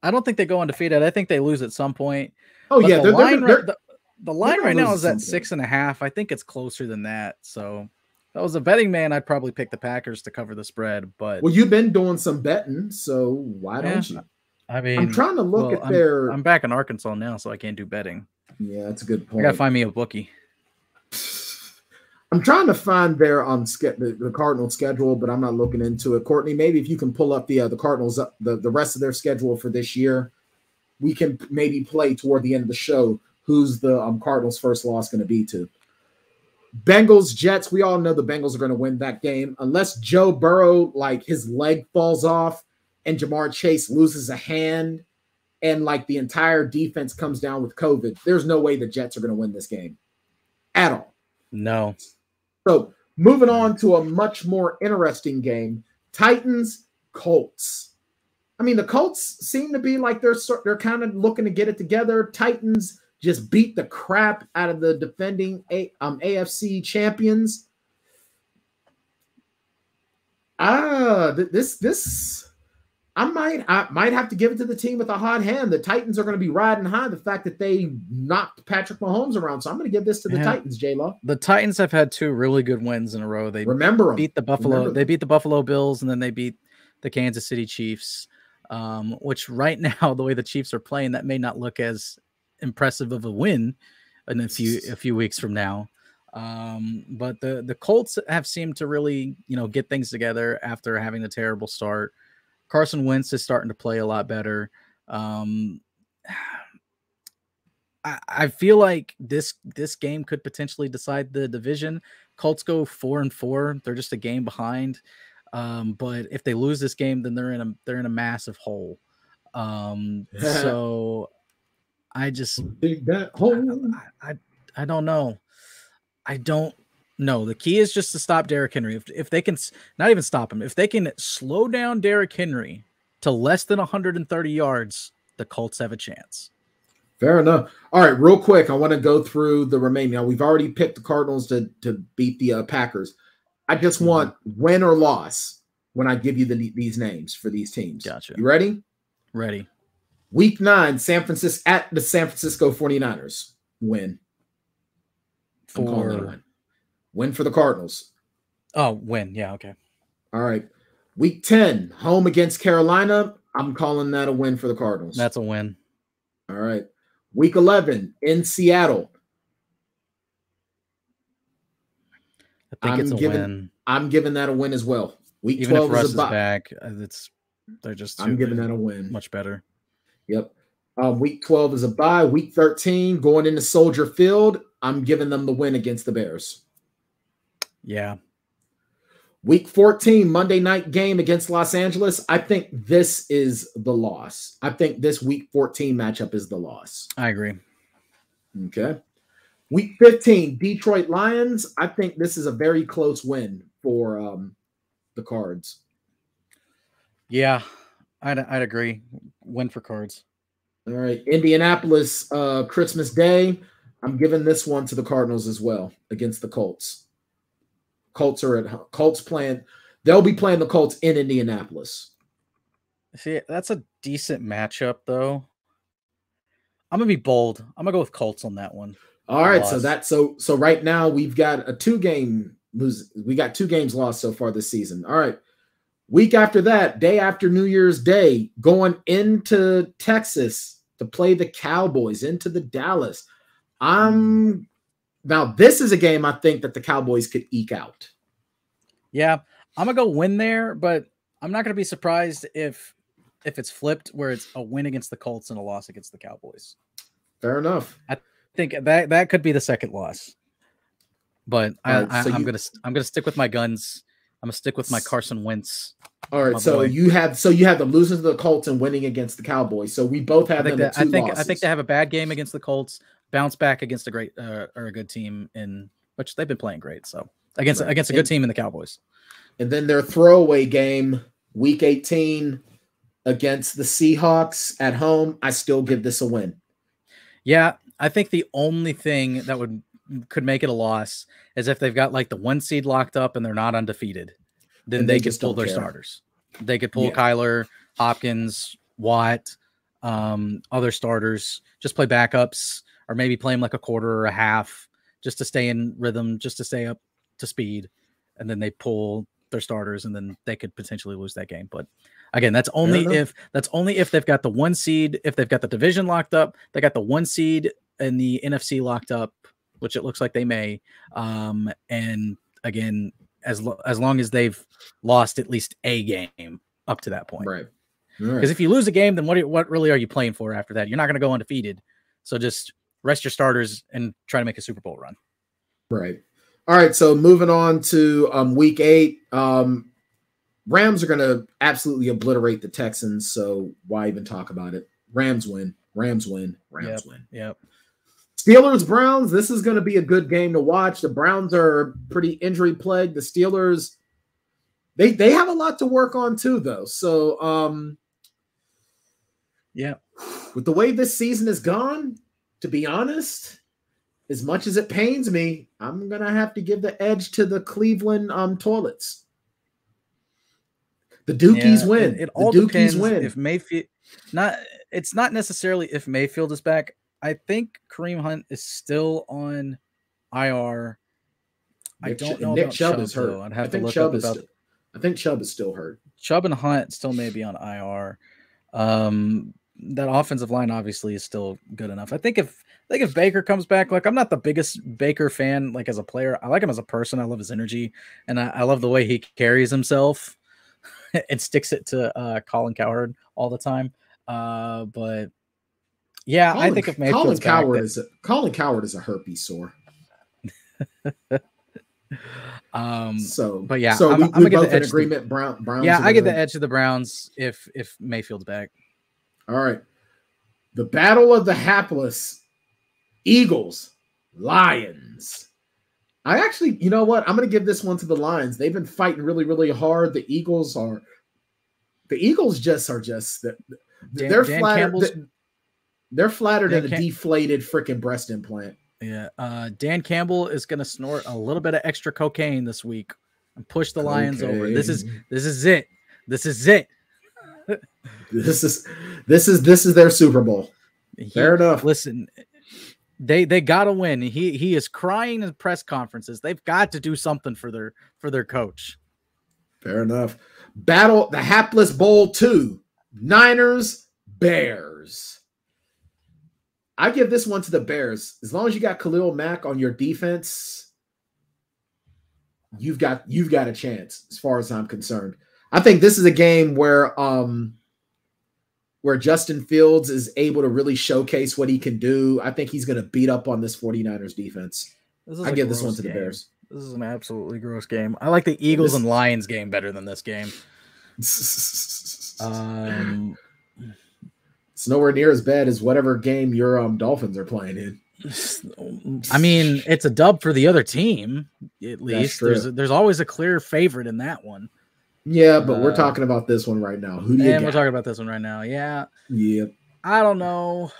I don't think they go undefeated. I think they lose at some point. Oh but yeah, the they're, line, they're, right, the, the line right now is at six and a half. I think it's closer than that. So. If I was a betting man, I'd probably pick the Packers to cover the spread. But well, you've been doing some betting, so why yeah. don't you? I mean, I'm trying to look well, at I'm, their. I'm back in Arkansas now, so I can't do betting. Yeah, that's a good point. I gotta find me a bookie. I'm trying to find their um the, the Cardinals schedule, but I'm not looking into it. Courtney, maybe if you can pull up the uh, the Cardinals up the, the rest of their schedule for this year, we can maybe play toward the end of the show who's the um Cardinals' first loss going to be to. Bengals, Jets, we all know the Bengals are going to win that game. Unless Joe Burrow, like, his leg falls off and Ja'Marr Chase loses a hand and, like, the entire defense comes down with COVID, there's no way the Jets are going to win this game at all. No. So, moving on to a much more interesting game, Titans, Colts. I mean, the Colts seem to be like they're, they're kind of looking to get it together. Titans just beat the crap out of the defending A um, A F C champions. Ah, th this this I might I might have to give it to the team with a hot hand. The Titans are going to be riding high. The fact that they knocked Patrick Mahomes around, so I'm going to give this to the yeah. Titans, J-Lo. The Titans have had two really good wins in a row. They remember beat em. the Buffalo. They beat the Buffalo Bills, and then they beat the Kansas City Chiefs. Um, which right now, the way the Chiefs are playing, that may not look as impressive of a win in a few a few weeks from now. Um, but the the Colts have seemed to really you know get things together after having a terrible start. Carson Wentz is starting to play a lot better. Um, I, I feel like this this game could potentially decide the division. Colts go four and four; they're just a game behind. Um, but if they lose this game, then they're in a they're in a massive hole. Um, so I just that hole. I, I I don't know. I don't. No, the key is just to stop Derrick Henry. If, if they can not even stop him, if they can slow down Derrick Henry to less than one hundred thirty yards, the Colts have a chance. Fair enough. All right, real quick, I want to go through the remaining. Now, we've already picked the Cardinals to, to beat the uh, Packers. I just want win or loss when I give you the, these names for these teams. Gotcha. You ready? Ready. Week nine, San Francisco at the San Francisco forty-niners. Win. I'm calling it a win. Win for the Cardinals. Oh, win. Yeah, okay. All right. Week ten, home against Carolina. I'm calling that a win for the Cardinals. That's a win. All right. Week eleven, in Seattle. I think I'm it's a giving, win. I'm giving that a win as well. Week Even twelve if Russ is a bye. Back, it's, they're just I'm giving that a win. Much better. Yep. Um, week twelve is a bye. Week thirteen, going into Soldier Field, I'm giving them the win against the Bears. Yeah. Week fourteen, Monday night game against Los Angeles. I think this is the loss. I think this week fourteen matchup is the loss. I agree. Okay. Week fifteen, Detroit Lions. I think this is a very close win for um, the Cards. Yeah, I'd, I'd agree. Win for Cards. All right. Indianapolis, uh, Christmas Day. I'm giving this one to the Cardinals as well against the Colts. Colts are at home. Colts playing. They'll be playing the Colts in Indianapolis. See, that's a decent matchup, though. I'm gonna be bold. I'm gonna go with Colts on that one. All right, loss. so that so so right now we've got a two game lose. We got two games lost so far this season. All right, week after that, day after New Year's Day, going into Texas to play the Cowboys into the Dallas. I'm. Now, this is a game I think that the Cowboys could eke out. Yeah, I'm going to go win there, but I'm not going to be surprised if if it's flipped where it's a win against the Colts and a loss against the Cowboys. Fair enough. I think that that could be the second loss. But right, I, I, so I'm going to I'm going to stick with my guns. I'm going to stick with my Carson Wentz. All right, so boy. you have so you have them losing to the Colts and winning against the Cowboys. So we both have I them that, two I think losses. I think they have a bad game against the Colts. Bounce back against a great uh, or a good team in which they've been playing great. So against right. against a good and, team in the Cowboys, and then their throwaway game week eighteen against the Seahawks at home. I still give this a win. Yeah, I think the only thing that would could make it a loss is if they've got like the one seed locked up and they're not undefeated. Then and they, they could pull their care. starters. They could pull yeah. Kyler, Hopkins, Watt, um, other starters. Just play backups. Or maybe play him like a quarter or a half just to stay in rhythm, just to stay up to speed. And then they pull their starters and then they could potentially lose that game. But again, that's only if that's only if they've got the one seed, if they've got the division locked up, they got the one seed and the N F C locked up, which it looks like they may. Um, and again, as, lo as long as they've lost at least a game up to that point. Right. Because right. if you lose a game, then what, are, what really are you playing for after that? You're not going to go undefeated. So just rest your starters and try to make a Super Bowl run. Right. All right. So moving on to um, week eight, um, Rams are going to absolutely obliterate the Texans. So why even talk about it? Rams win. Rams win. Rams yep, win. Yep. Steelers Browns. This is going to be a good game to watch. The Browns are pretty injury plagued. The Steelers, they they have a lot to work on too, though. So um, yeah, with the way this season is gone. To be honest, as much as it pains me, I'm going to have to give the edge to the Cleveland um, toilets. The Dookies yeah, win. It, it all the Dookies depends win. If Mayfield, not it's not necessarily if Mayfield is back. I think Kareem Hunt is still on I R. Nick, I don't know. Nick about Chubb, Chubb is hurt. Though. I'd have I to look Chubb up about. Still, I think Chubb is still hurt. Chubb and Hunt still may be on I R. Um, that offensive line obviously is still good enough. I think if I think if Baker comes back, like I'm not the biggest Baker fan. Like as a player, I like him as a person. I love his energy, and I, I love the way he carries himself. And sticks it to uh, Colin Cowherd all the time, uh, but yeah, Colin, I think if Mayfield's Colin Cowherd is a, Colin Cowherd is a herpes sore. um. So, but yeah, so I'm, we, I'm we both in agreement. The, Brown, Browns. Yeah, I get the edge to the Browns if if Mayfield's back. All right, the battle of the hapless Eagles, Lions. I actually, you know what? I'm going to give this one to the Lions. They've been fighting really, really hard. The Eagles are, the Eagles just are just, they're, Dan, they're Dan flattered. They're flattered Dan than Cam a deflated freaking breast implant. Yeah. Uh, Dan Campbell is going to snort a little bit of extra cocaine this week and push the Lions okay. over. This is, this is it. This is it. this is, this is, this is their Super Bowl. He, Fair enough. Listen, They they gotta win. He he is crying in press conferences. They've got to do something for their for their coach. Fair enough. Battle the hapless bowl two. Niners Bears. I give this one to the Bears. As long as you got Khalil Mack on your defense, you've got you've got a chance. As far as I'm concerned, I think this is a game where um. where Justin Fields is able to really showcase what he can do. I think he's going to beat up on this 49ers defense. I give this one to the Bears. This is an absolutely gross game. I like the Eagles and Lions game better than this game. um, it's nowhere near as bad as whatever game your um, Dolphins are playing in. I mean, it's a dub for the other team, at least. There's, there's always a clear favorite in that one. Yeah, but uh, we're talking about this one right now. Who do you And got? We're talking about this one right now. Yeah. Yeah. I don't know.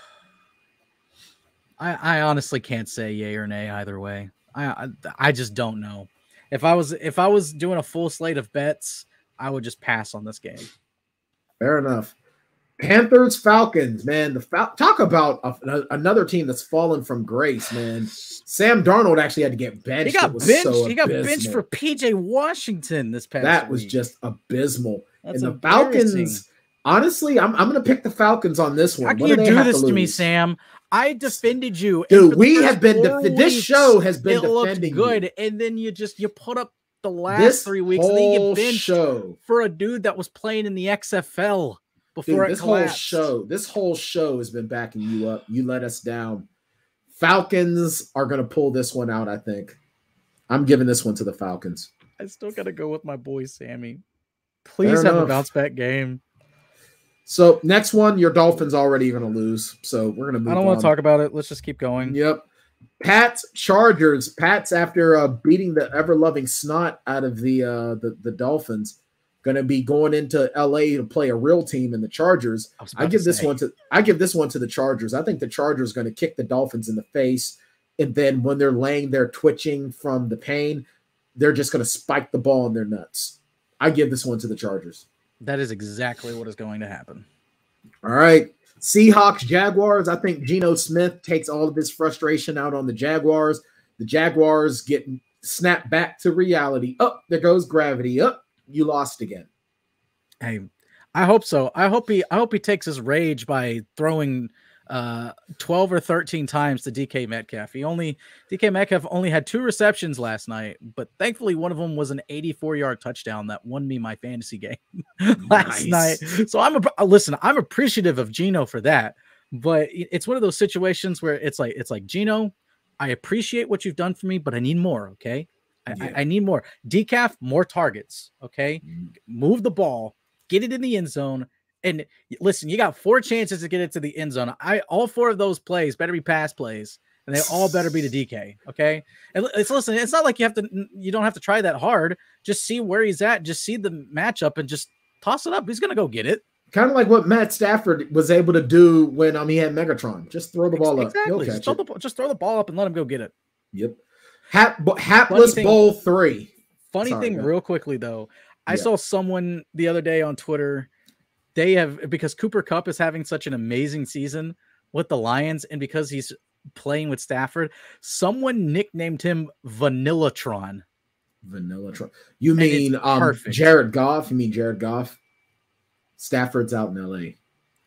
I I honestly can't say yay or nay either way. I, I I just don't know. If I was if I was doing a full slate of bets, I would just pass on this game. Fair enough. Panthers Falcons, man. The Fal talk about a, another team that's fallen from grace, man. Sam Darnold actually had to get benched. He got benched. So he got benched for P J Washington this past. That week. was just abysmal. That's and the Falcons, honestly, I'm I'm gonna pick the Falcons on this one. How can you do this to, to me, Sam? I defended you. Dude, we have been. Weeks, this show has been it defending good, you. and then you just you put up the last this three weeks and then you benched show. for a dude that was playing in the X F L. Before Dude, this collapsed. whole show, this whole show has been backing you up. You let us down. Falcons are going to pull this one out, I think. I'm giving this one to the Falcons. I still got to go with my boy, Sammy. Please have a bounce back game. So next one, your Dolphins already going to lose. So we're going to move on. I don't want to talk about it. Let's just keep going. Yep. Pats, Chargers. Pats, after uh, beating the ever-loving snot out of the uh, the, the Dolphins, going to be going into L A to play a real team in the Chargers. I, I give this one to I give this one to the Chargers. I think the Chargers are going to kick the Dolphins in the face, and then when they're laying there twitching from the pain, they're just going to spike the ball in their nuts. I give this one to the Chargers. That is exactly what is going to happen. All right, Seahawks Jaguars. I think Geno Smith takes all of his frustration out on the Jaguars. The Jaguars get snapped back to reality. Up oh, there goes gravity. Up. Oh, you lost again. Hey, I hope so. I hope he I hope he takes his rage by throwing uh twelve or thirteen times to D K Metcalf. He only D K Metcalf only had two receptions last night, but thankfully one of them was an eighty-four yard touchdown that won me my fantasy game last nice. night. So I'm a, listen, I'm appreciative of Geno for that, but it's one of those situations where it's like it's like Geno, I appreciate what you've done for me, but I need more, okay? I, yeah. I need more. Decaf, more targets, okay? Mm. Move the ball, get it in the end zone, and listen, you got four chances to get it to the end zone. I All four of those plays better be pass plays, and they all better be to D K, okay? And it's listen, it's not like you have to. You don't have to try that hard. Just see where he's at. Just see the matchup and just toss it up. He's going to go get it. Kind of like what Matt Stafford was able to do when um, he had Megatron. Just throw the ball exactly. up. Exactly. Just, just throw the ball up and let him go get it. Yep. Hap, hapless thing, bowl three. Funny Sorry, thing, man. real quickly though, I yeah. saw someone the other day on Twitter. They have, because Cooper Kupp is having such an amazing season with the Lions, and because he's playing with Stafford, someone nicknamed him Vanillatron. Vanillatron. You mean um, Jared Goff? You mean Jared Goff? Stafford's out in L A.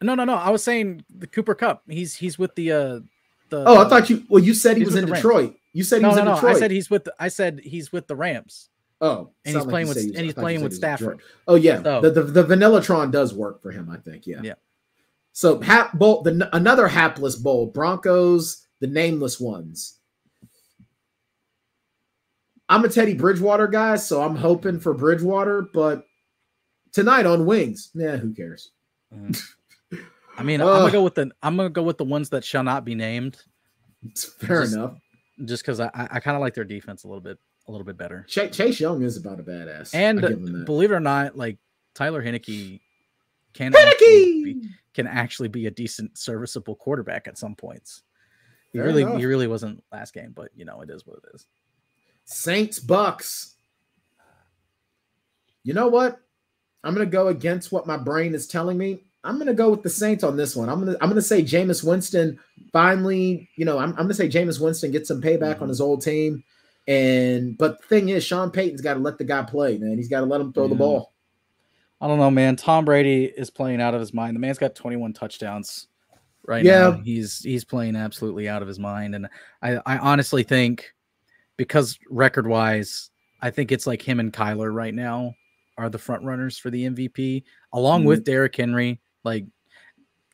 No, no, no. I was saying the Cooper Kupp. He's he's with the. Uh, the oh, I thought you. Well, you said he was in Detroit. You said he was in Detroit. I said he's with. The, I said he's with the Rams. Oh, and he's playing with and he's playing with Stafford. Oh yeah, so. the, the the Vanillatron does work for him, I think. Yeah, yeah. So hap bowl, the another hapless bowl. Broncos, the nameless ones. I'm a Teddy Bridgewater guy, so I'm hoping for Bridgewater, but tonight on Wings, nah, who cares? Uh, I mean, uh, I'm gonna go with the I'm gonna go with the ones that shall not be named. It's fair just, enough. Just because I I kind of like their defense a little bit. A little bit better. Chase Young is about a badass, and believe it or not, like Tyler Heinicke can Heinicke! Actually be, can actually be a decent, serviceable quarterback at some points. He Fair really, enough. he really wasn't last game, but you know it is what it is. Saints Bucks. You know what? I'm gonna go against what my brain is telling me. I'm gonna go with the Saints on this one. I'm gonna I'm gonna say Jameis Winston finally. You know, I'm I'm gonna say Jameis Winston gets some payback mm-hmm. on his old team. And but the thing is, Sean Payton's got to let the guy play, man. He's got to let him throw yeah. the ball. I don't know, man. Tom Brady is playing out of his mind. The man's got twenty-one touchdowns right yeah. now. He's he's playing absolutely out of his mind. And I, I honestly think, because record-wise, I think it's like him and Kyler right now are the front runners for the M V P, along mm-hmm. with Derrick Henry. Like,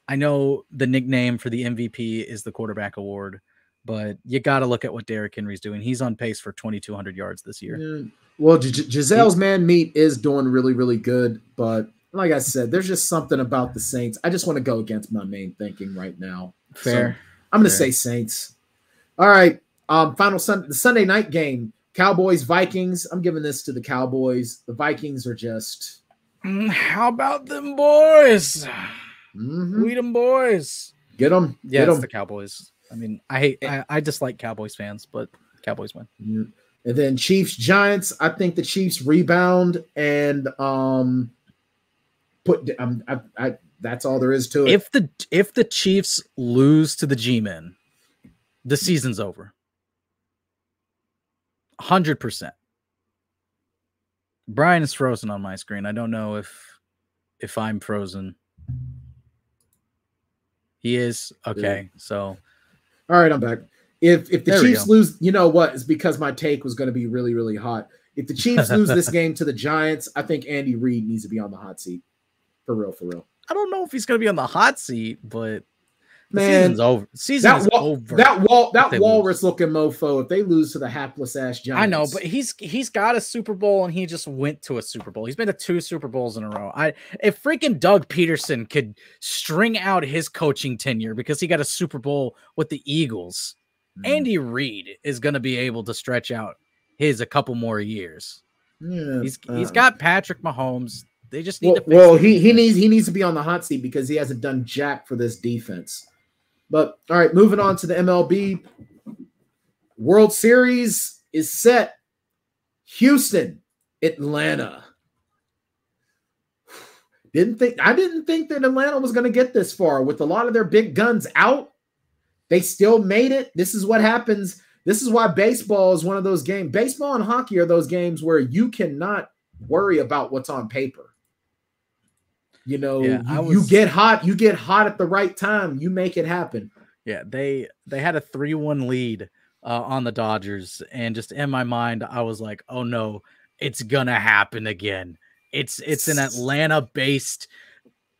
I know the nickname for the M V P is the quarterback award. But you got to look at what Derrick Henry's doing. He's on pace for twenty-two hundred yards this year. Yeah. Well, G Giselle's man meat is doing really, really good. But like I said, there's just something about the Saints. I just want to go against my main thinking right now. Fair. So I'm going to say Saints. All right. Um, final Sunday, the Sunday night game, Cowboys, Vikings. I'm giving this to the Cowboys. The Vikings are just. How about them boys? Mm-hmm. Weed them boys. Get them. Yeah, Get them. It's the Cowboys. I mean, I hate, I, I dislike Cowboys fans, but Cowboys win. And then Chiefs, Giants. I think the Chiefs rebound and um, put. Um, I, I, that's all there is to it. If the if the Chiefs lose to the G men, the season's over. Hundred percent. Brian is frozen on my screen. I don't know if if I'm frozen. He is okay. Yeah. So. All right, I'm back. If if the there Chiefs lose, you know what? It's because my take was going to be really, really hot. If the Chiefs lose this game to the Giants, I think Andy Reid needs to be on the hot seat. For real, for real. I don't know if he's going to be on the hot seat, but the Man, season's over. Season that is over. That wall, that walrus-looking mofo. If they lose to the hapless-ass Giants, I know, but he's he's got a Super Bowl and he just went to a Super Bowl. He's been to two Super Bowls in a row. I if freaking Doug Peterson could string out his coaching tenure because he got a Super Bowl with the Eagles, mm. Andy Reid is going to be able to stretch out his a couple more years. Yeah, he's uh, he's got Patrick Mahomes. They just need well, to. Fix well, he he needs he needs to be on the hot seat because he hasn't done jack for this defense. But, all right, moving on to the M L B. World Series is set. Houston, Atlanta. Didn't think I didn't think that Atlanta was going to get this far. With a lot of their big guns out, they still made it. This is what happens. This is why baseball is one of those games. Baseball and hockey are those games where you cannot worry about what's on paper. You know, yeah, you, was, you get hot, you get hot at the right time. You make it happen. Yeah, they they had a three one lead uh, on the Dodgers. And just in my mind, I was like, oh, no, it's going to happen again. It's it's an Atlanta-based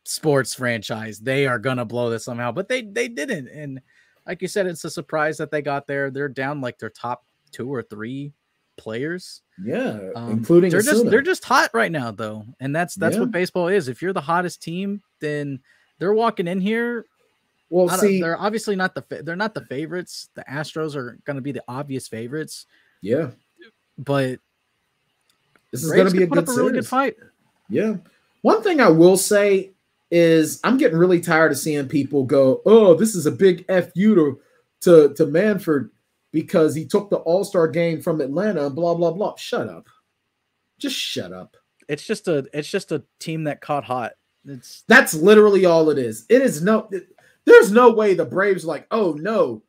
sports franchise. They are going to blow this somehow. But they, they didn't. And like you said, it's a surprise that they got there. They're down like their top two or three players. Yeah, um, including they're just, they're just hot right now, though, and that's that's yeah. what baseball is. If you're the hottest team, then they're walking in here. Well, see, they're obviously not the they're not the favorites. The Astros are going to be the obvious favorites. Yeah, but this is going to be a good, a really good fight. Yeah, one thing I will say is I'm getting really tired of seeing people go, "Oh, this is a big F U to to to Manfred." Because he took the All-Star game from Atlanta and blah, blah, blah. Shut up. Just shut up. it's just a it's just a team that caught hot. It's that's literally all it is. It is no it, there's no way the Braves like, oh no,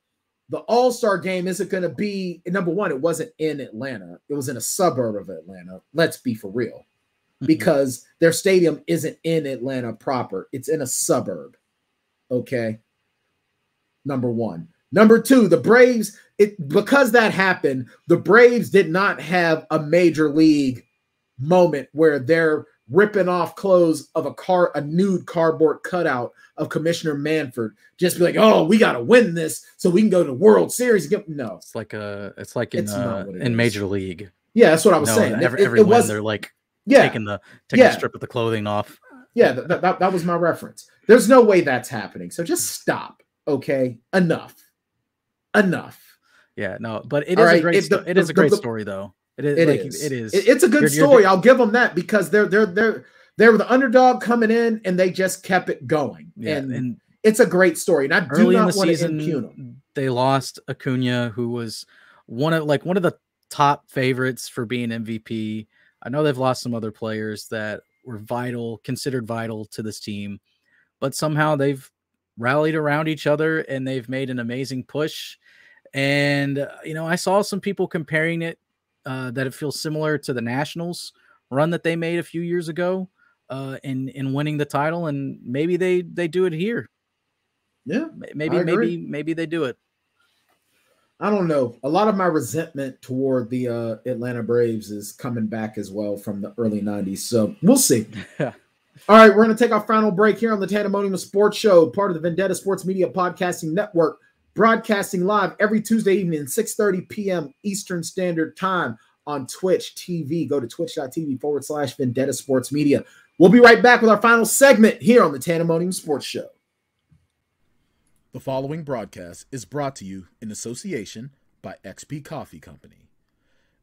the All-Star game isn't going to be number one. It wasn't in Atlanta. It was in a suburb of Atlanta. Let's be for real. Because mm-hmm. their stadium isn't in Atlanta proper. It's in a suburb. Okay. Number one. Number two, the Braves, it because that happened, the Braves did not have a major league moment where they're ripping off clothes of a car, a nude cardboard cutout of Commissioner Manford. Just be like, oh, we got to win this so we can go to the World Series. No, it's like a, it's like in, it's uh, it in major league. Yeah, that's what I was no, saying. Every, it, every it win, was, they're like yeah, taking the taking yeah. a strip of the clothing off. Yeah, th th that was my reference. There's no way that's happening. So just stop. Okay, enough, enough. Yeah, no, but it All is right, a great. It, the, it is the, a great the, story though. It is. It, like, is. it is. It's a good you're, story. You're, I'll give them that because they're they're they're they were the underdog coming in and they just kept it going. Yeah, and, and it's a great story. And I do not want to impugn them. They lost Acuna, who was one of like one of the top favorites for being M V P. I know they've lost some other players that were vital, considered vital to this team, but somehow they've rallied around each other and they've made an amazing push. And uh, you know, I saw some people comparing it. Uh, that it feels similar to the Nationals run that they made a few years ago uh, in in winning the title, and maybe they they do it here. Yeah, maybe maybe maybe they do it. I don't know. A lot of my resentment toward the uh, Atlanta Braves is coming back as well from the early nineties. So we'll see. All right, we're going to take our final break here on the Tandemonium Sports Show, part of the Vendetta Sports Media Podcasting Network. Broadcasting live every Tuesday evening, six thirty p m Eastern Standard Time on Twitch T V. Go to twitch.tv forward slash Vendetta Sports Media. We'll be right back with our final segment here on the Tandemonium Sports Show. The following broadcast is brought to you in association by X P Coffee Company.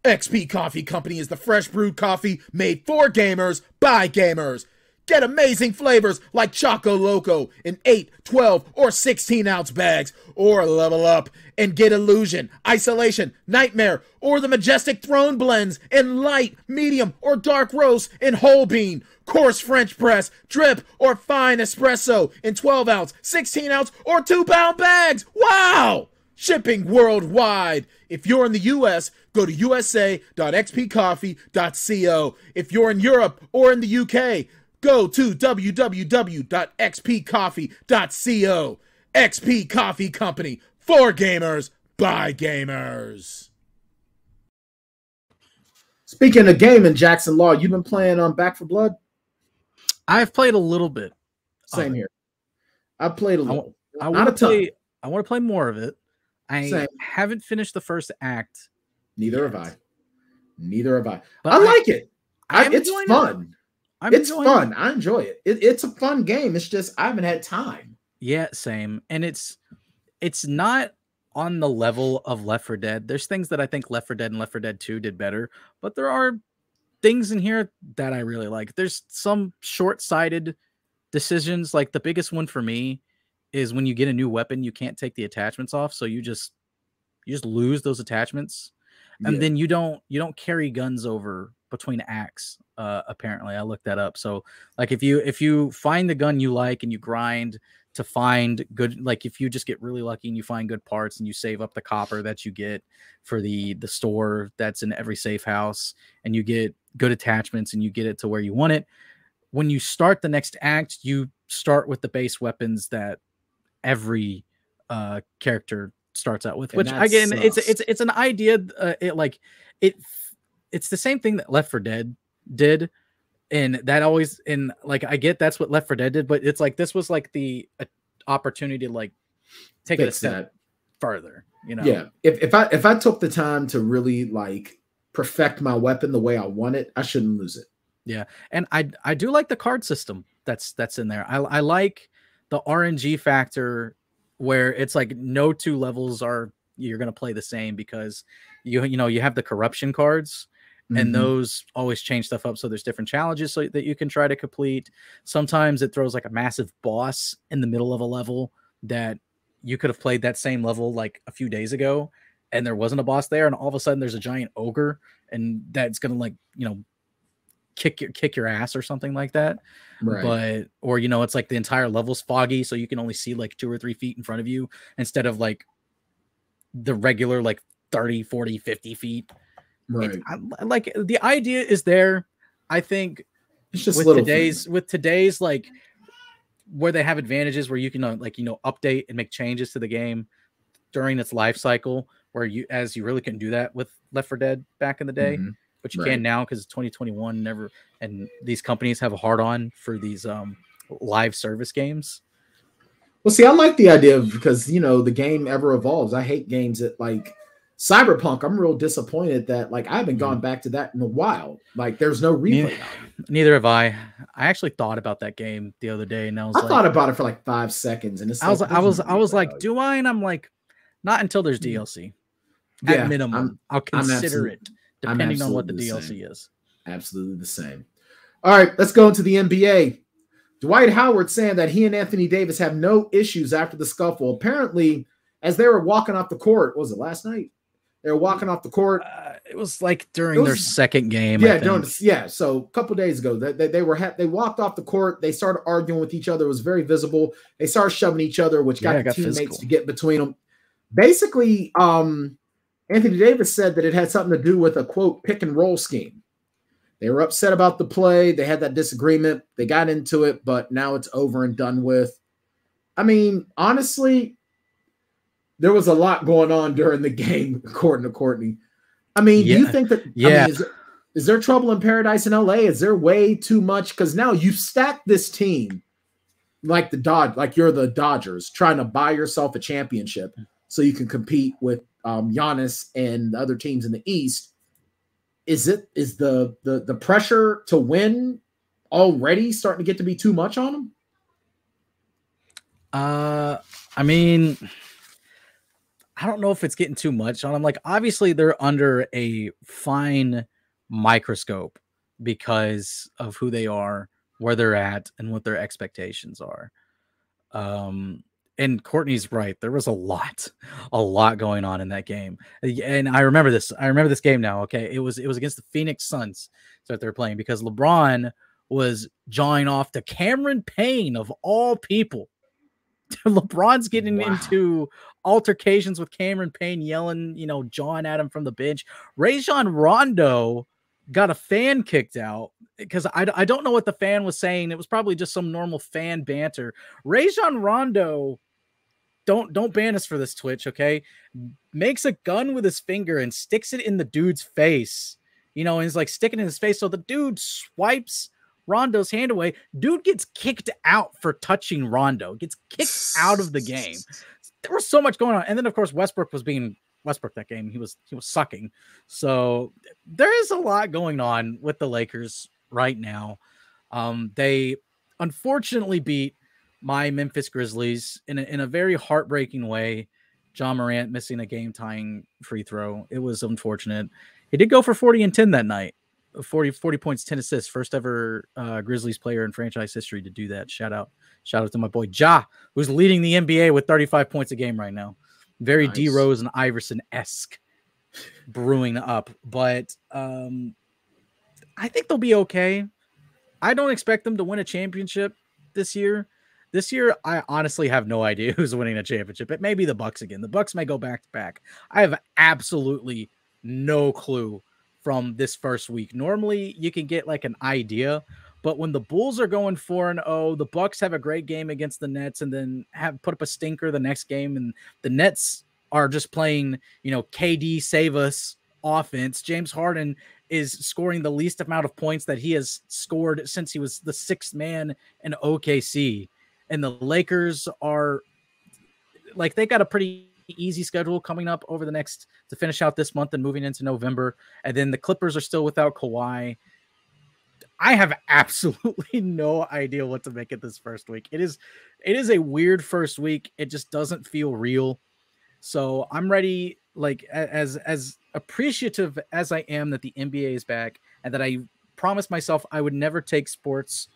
X P Coffee Company is the fresh brewed coffee made for gamers by gamers. Get amazing flavors like Choco Loco in eight, twelve, or sixteen ounce bags, or level up and get Illusion, Isolation, Nightmare, or the Majestic Throne blends in light, medium, or dark roast in whole bean, coarse French press, drip, or fine espresso in twelve ounce, sixteen ounce, or two pound bags. Wow! Shipping worldwide. If you're in the U S, go to u s a dot x p coffee dot co. If you're in Europe or in the U K, go to w w w dot x p coffee dot co. X P Coffee Company, for gamers, by gamers. Speaking of gaming, Jackson Law, you've been playing on Back for Blood? I've played a little bit. Same um, here. I played a little. I, I Not a ton. Play, I want to play more of it. I Same. haven't finished the first act. Neither yet. have I. Neither have I. But I like I, it. I, I it's fun. It. I'm it's fun. It. I enjoy it. it. It's a fun game. It's just I haven't had time. Yeah, same. And it's it's not on the level of Left four Dead. There's things that I think Left four Dead and Left four Dead two did better, but there are things in here that I really like. There's some short-sighted decisions. Like the biggest one for me is when you get a new weapon, you can't take the attachments off, so you just you just lose those attachments, and yeah. then you don't you don't carry guns over between acts. Uh, apparently I looked that up. So like if you if you find the gun you like and you grind to find good, like if you just get really lucky and you find good parts and you save up the copper that you get for the the store that's in every safe house, and you get good attachments and you get it to where you want it, when you start the next act you start with the base weapons that every uh character starts out with, and which again sucks. it's it's it's an idea uh, it like it it's the same thing that Left four Dead did, and that always and like I get that's what Left four Dead did, but it's like this was like the uh, opportunity to like take Fix it a step that. further, you know. Yeah, if, if I if I took the time to really like perfect my weapon the way I want it, I shouldn't lose it. Yeah, and I I do like the card system that's that's in there. I I like the R N G factor where it's like no two levels are you're gonna play the same, because you you know you have the corruption cards. And mm-hmm. those always change stuff up. So there's different challenges so that you can try to complete. Sometimes it throws like a massive boss in the middle of a level that you could have played that same level like a few days ago, and there wasn't a boss there. And all of a sudden there's a giant ogre, and that's going to like, you know, kick your kick your ass or something like that. Right. But or you know, it's like the entire level's foggy, so you can only see like two or three feet in front of you instead of like the regular like thirty, forty, fifty feet. Right. I, like the idea is there. I think it's just with today's thing. with today's like where they have advantages where you can uh, like you know update and make changes to the game during its life cycle, where you as you really couldn't do that with Left four Dead back in the day. Mm-hmm. But you right. can now because twenty twenty-one never, and these companies have a hard on for these um, live service games. Well, see, I like the idea of, because, you know, the game ever evolves. I hate games that like Cyberpunk. I'm real disappointed that like I haven't mm. gone back to that in a while. Like there's no replay. Neither, neither have I. I actually thought about that game the other day, and I was I like, thought about it for like five seconds, and it's I was like, I was I was like, do I? And I'm like, not until there's D L C. Yeah, at minimum, I'm, I'll consider it. Depending on what the, the D L C same. is. Absolutely the same. All right, let's go into the N B A. Dwight Howard saying that he and Anthony Davis have no issues after the scuffle. Apparently, as they were walking off the court, what was it, last night? They were walking off the court. Uh, it was like during was, their second game. Yeah, I think. During, yeah. So a couple days ago, they, they, they were ha they walked off the court. They started arguing with each other. It was very visible. They started shoving each other, which got yeah, the got teammates physical. to get between them. Basically, um, Anthony Davis said that it had something to do with a, quote, pick and roll scheme. They were upset about the play. They had that disagreement. They got into it, but now it's over and done with. I mean, honestly, there was a lot going on during the game, according to Courtney. I mean, yeah. do you think that yeah. – I mean, is, is there trouble in paradise in L A? Is there way too much? Because now you've stacked this team like the Dod- like you're the Dodgers trying to buy yourself a championship so you can compete with – Um, Giannis and the other teams in the East. Is it is the the the pressure to win already starting to get to be too much on them? Uh, I mean, I don't know if it's getting too much on them. Like, obviously, they're under a fine microscope because of who they are, where they're at, and what their expectations are. Um. And Courtney's right. There was a lot, a lot going on in that game. And I remember this. I remember this game now. Okay. It was, it was against the Phoenix Suns that they're playing because LeBron was jawing off to Cameron Payne of all people. LeBron's getting wow. into altercations with Cameron Payne, yelling, you know, jawing at him from the bench. Rajon Rondo got a fan kicked out because I, I don't know what the fan was saying. It was probably just some normal fan banter. Rajon Rondo. Don't don't ban us for this, Twitch, okay? Makes a gun with his finger and sticks it in the dude's face. You know, and he's like sticking it in his face. So the dude swipes Rondo's hand away. Dude gets kicked out for touching Rondo. Gets kicked out of the game. There was so much going on. And then, of course, Westbrook was being Westbrook that game. He was he was sucking. So there is a lot going on with the Lakers right now. Um, they unfortunately beat my Memphis Grizzlies in a, in a very heartbreaking way. John Morant missing a game-tying free throw. It was unfortunate. He did go for forty and ten that night. forty, forty points, ten assists. First ever uh, Grizzlies player in franchise history to do that. Shout out, shout out to my boy Ja, who's leading the N B A with thirty-five points a game right now. Very nice. D Rose and Iverson-esque brewing up. But um, I think they'll be okay. I don't expect them to win a championship this year. This year, I honestly have no idea who's winning a championship. It may be the Bucks again. The Bucks may go back to back. I have absolutely no clue from this first week. Normally, you can get like an idea, but when the Bulls are going four and oh, the Bucks have a great game against the Nets and then have put up a stinker the next game, and the Nets are just playing, you know, K D save us offense. James Harden is scoring the least amount of points that he has scored since he was the sixth man in O K C. And the Lakers are like, they got a pretty easy schedule coming up over the next to finish out this month and moving into November. And then the Clippers are still without Kawhi. I have absolutely no idea what to make it this first week. It is, it is a weird first week. It just doesn't feel real. So I'm ready. Like as, as appreciative as I am that the N B A is back and that I promised myself I would never take sports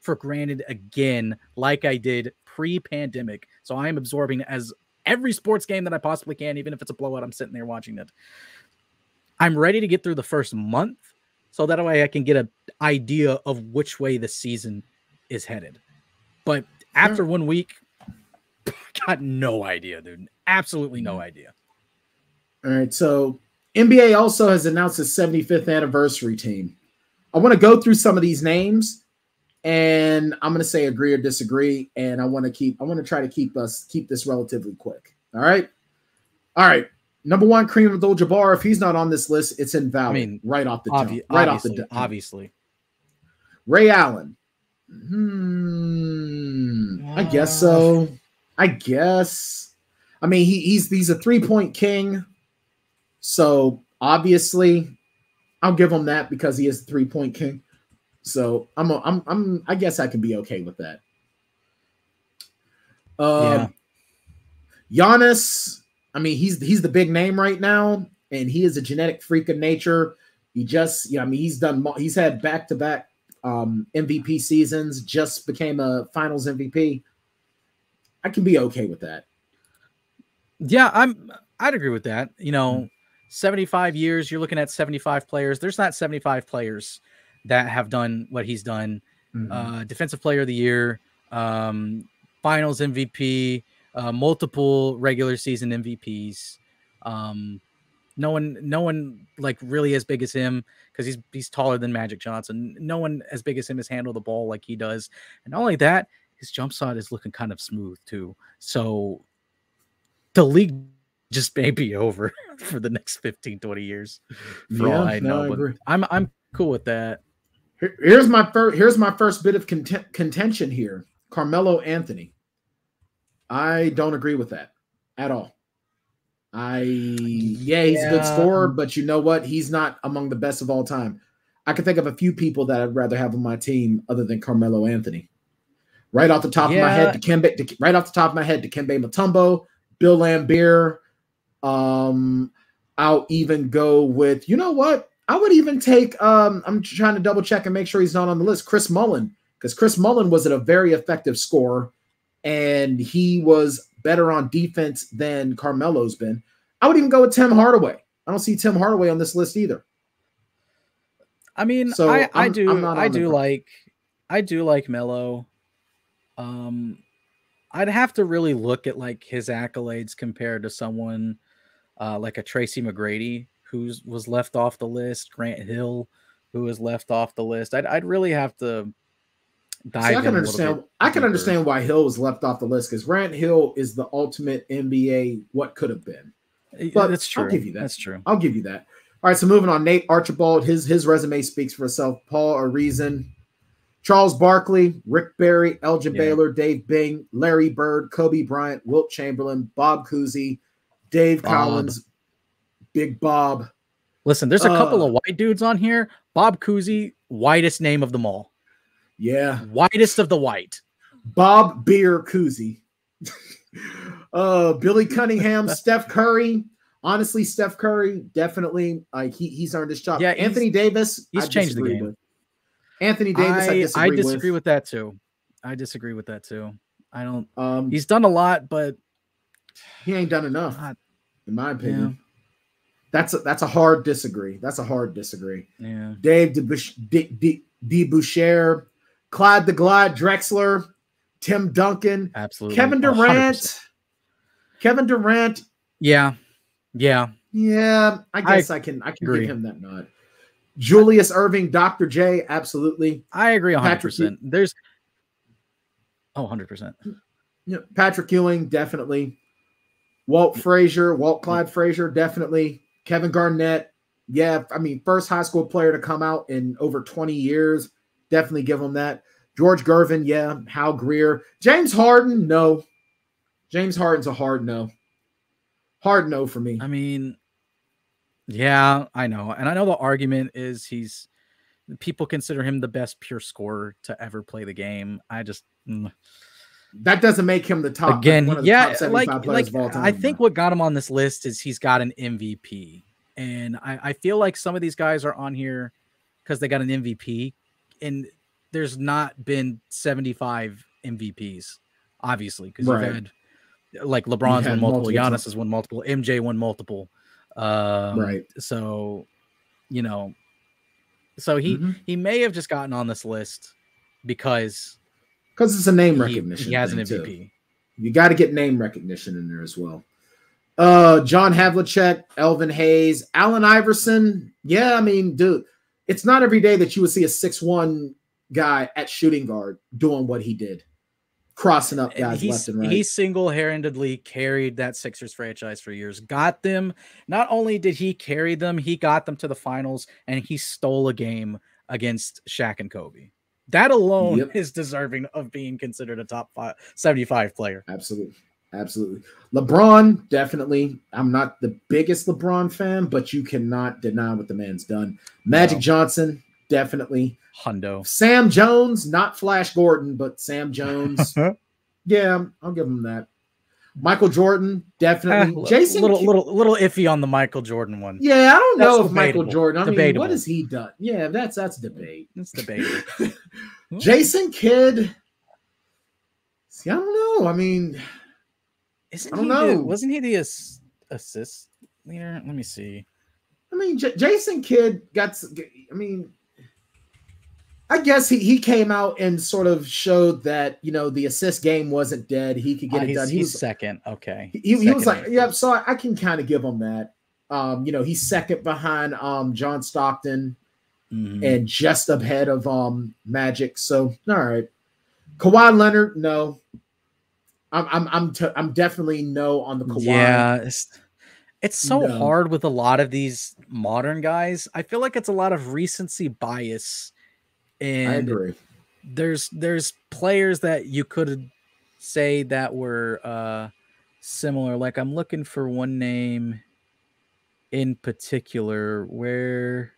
for granted again, like I did pre-pandemic. So I am absorbing as every sports game that I possibly can, even if it's a blowout, I'm sitting there watching it. I'm ready to get through the first month So that way I can get an idea of which way the season is headed. But after yeah. one week, got no idea, dude. Absolutely no idea. All right. So N B A also has announced its seventy-fifth anniversary team. I want to go through some of these names, and I'm going to say agree or disagree. And I want to keep, I want to try to keep us, keep this relatively quick. All right. All right. Number one, Kareem Abdul-Jabbar. If he's not on this list, it's invalid. I mean, right off the obvi- jump. Right off the jump. Obviously. Ray Allen. Hmm. Uh, I guess so. I guess. I mean, he, he's he's a three-point king. So, obviously, I'll give him that because he is a three-point king. So, I'm a, I'm I'm I guess I can be okay with that. Uh, yeah. Giannis. I mean, he's he's the big name right now, and he is a genetic freak of nature. He just, you know, I mean, he's done. He's had back-to-back um, M V P seasons. Just became a Finals M V P. I can be okay with that. Yeah, I'm. I'd agree with that. You know, mm-hmm. seventy-five years. You're looking at seventy-five players. There's not seventy-five players that have done what he's done. Mm-hmm. Uh, Defensive Player of the Year, um, Finals M V P. Uh, multiple regular season M V Ps. Um, no one, no one like really as big as him because he's he's taller than Magic Johnson. No one as big as him has handled the ball like he does, and not only that, his jump shot is looking kind of smooth too. So the league just may be over for the next fifteen, twenty years. For yeah, all I know, no, I but agree. I'm I'm cool with that. Here's my first. Here's my first bit of cont- contention here. Carmelo Anthony. I don't agree with that at all. I, yeah, he's yeah. a good scorer, but you know what? He's not among the best of all time. I can think of a few people that I'd rather have on my team other than Carmelo Anthony. Right off the top yeah. of my head, Dikembe, Dikembe, right off the top of my head, Dikembe Mutombo, Bill Laimbeer. Um, I'll even go with, you know what? I would even take, um, I'm trying to double check and make sure he's not on the list, Chris Mullin, because Chris Mullin was a very effective scorer. And he was better on defense than Carmelo's been. I would even go with Tim Hardaway. I don't see Tim Hardaway on this list either. I mean, so I, I do, I do like, I do like Melo. Um, I'd have to really look at like his accolades compared to someone uh, like a Tracy McGrady, who was left off the list, Grant Hill, who was left off the list. I'd, I'd really have to. See, I can understand. I can understand why Hill was left off the list because Grant Hill is the ultimate N B A what could have been. But that's true. I'll give you that. That's true. I'll give you that. All right. So moving on, Nate Archibald. His his resume speaks for itself. Paul Arizin, Charles Barkley, Rick Barry, Elgin yeah. Baylor, Dave Bing, Larry Bird, Kobe Bryant, Wilt Chamberlain, Bob Cousy, Dave Bob. Collins, Big Bob. Listen, there's a uh, couple of white dudes on here. Bob Cousy, whitest name of them all. Yeah. Whitest of the white. Bob Beer Cousy. uh, Billy Cunningham, Steph Curry. Honestly, Steph Curry, definitely. Like uh, he he's earned his job. Yeah, Anthony Davis. He's I changed the game. With. Anthony Davis, I, I disagree, I disagree with. with that too. I disagree with that too. I don't um he's done a lot, but he ain't done enough, not, in my opinion. Yeah. That's a that's a hard disagree. That's a hard disagree. Yeah. Dave DeBusschere. Clyde the Glide Drexler, Tim Duncan, absolutely, Kevin Durant, one hundred percent. Kevin Durant. Yeah, yeah, yeah. I guess I, I can I can agree. Give him that nod. Julius Irving, Doctor J, absolutely. I agree, one hundred percent. There's oh, one hundred percent. Yeah, Patrick Ewing, definitely. Walt Frazier, Walt Clyde Frazier, definitely. Kevin Garnett, yeah. I mean, first high school player to come out in over twenty years. Definitely give him that. George Gervin, yeah. Hal Greer. James Harden, no. James Harden's a hard no. Hard no for me. I mean, yeah, I know. And I know the argument is he's – people consider him the best pure scorer to ever play the game. I just mm. – That doesn't make him the top – Again, one of the yeah, top seventy-five like, players like, of all time. I think what got him on this list is he's got an M V P. And I, I feel like some of these guys are on here because they got an M V P. And there's not been seventy-five M V Ps, obviously, because right. you've had like LeBron's won multiple, multiple Giannis has won multiple, M J won multiple. Um, right. So, you know, So he mm-hmm. he may have just gotten on this list because because it's a name recognition. He, he has an M V P. Too. You got to get name recognition in there as well. Uh, John Havlicek, Elvin Hayes, Allen Iverson. Yeah, I mean, dude, it's not every day that you would see a six one guy at shooting guard doing what he did, crossing up guys he's, left and right. He single-handedly carried that Sixers franchise for years, got them. Not only did he carry them, he got them to the finals, and he stole a game against Shaq and Kobe. That alone yep. is deserving of being considered a top five, seventy-five player. Absolutely. Absolutely. LeBron, definitely. I'm not the biggest LeBron fan, but you cannot deny what the man's done. Magic no. Johnson, definitely. Hundo. Sam Jones, not Flash Gordon, but Sam Jones. yeah, I'll give him that. Michael Jordan, definitely. Uh, Jason, little, little, little iffy on the Michael Jordan one. Yeah, I don't know that's if debatable. Michael Jordan. I debatable. mean, what has he done? Yeah, that's that's debate. That's debatable. Jason Kidd. See, I don't know. I mean, isn't I don't he know. The, wasn't he the ass, assist leader? Let me see. I mean, J Jason Kidd got. I mean, I guess he, he came out and sort of showed that, you know, the assist game wasn't dead. He could get oh, it done. He he's was second. Okay. He, he, second he was like, yeah, so I, I can kind of give him that. Um, you know, he's second behind um, John Stockton mm-hmm. and just ahead of um, Magic. So, all right. Kawhi Leonard, no. I'm I'm I'm, t I'm definitely no on the Kawhi. Yeah, it's, it's so no. hard with a lot of these modern guys. I feel like it's a lot of recency bias. And I agree. There's there's players that you could say that were uh, similar. Like I'm looking for one name in particular. Where?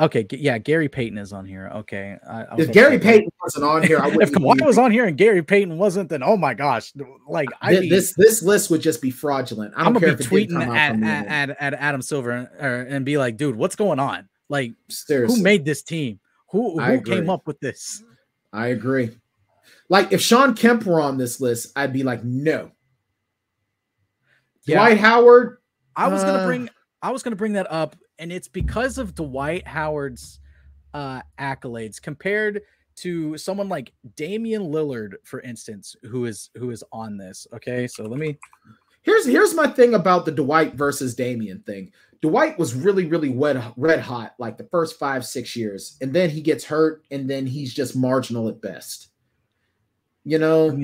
Okay, yeah, Gary Payton is on here. Okay, I, I if Gary Payton that. wasn't on here, I wouldn't if Kawhi was on here and Gary Payton wasn't, then oh my gosh, like I this, mean, this this list would just be fraudulent. I don't I'm gonna care be if tweeting at, at, at, at Adam Silver and, or, and be like, dude, what's going on? Like, seriously, who made this team? Who, who came up with this? I agree. Like, if Sean Kemp were on this list, I'd be like, no. Yeah. Dwight Howard. I was uh, gonna bring. I was gonna bring that up, and it's because of Dwight Howard's uh, accolades compared to someone like Damian Lillard, for instance, who is who is on this. Okay, so let me. Here's here's my thing about the Dwight versus Damian thing. Dwight was really, really wet, red hot like the first five, six years. And then he gets hurt, and then he's just marginal at best. You know?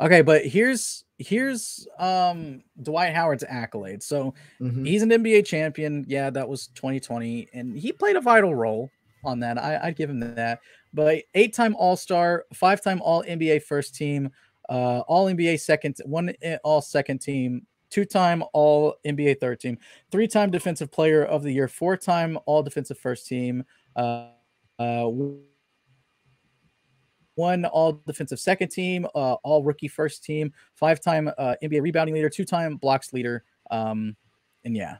Okay, but here's here's um, Dwight Howard's accolades. So mm-hmm. he's an N B A champion. Yeah, that was twenty twenty. And he played a vital role on that. I, I'd give him that. But eight-time All-Star, five-time All-N B A first team, uh, All-N B A second, one All-Second team, two-time All-N B A third team, three-time Defensive Player of the Year, four-time All-Defensive first team, uh, uh, one All-Defensive second team, uh, All-Rookie first team, five-time uh, N B A rebounding leader, two-time blocks leader, um, and yeah.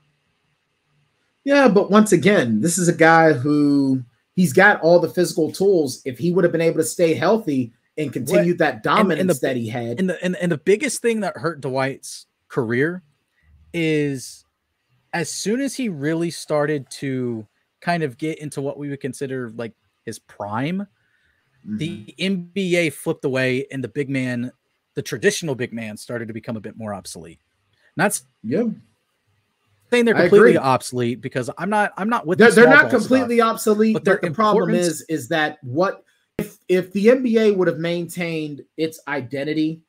Yeah, but once again, this is a guy who he's got all the physical tools. If he would have been able to stay healthy and continue what? that dominance and, and the, that he had. And the, and, and the biggest thing that hurt Dwight's career is as soon as he really started to kind of get into what we would consider like his prime, mm-hmm. the N B A flipped away and the big man, the traditional big man, started to become a bit more obsolete. Not yeah. saying they're completely obsolete because I'm not I'm not with they're, the they're not completely stuff, obsolete, but, but the problem is is that what if if the N B A would have maintained its identity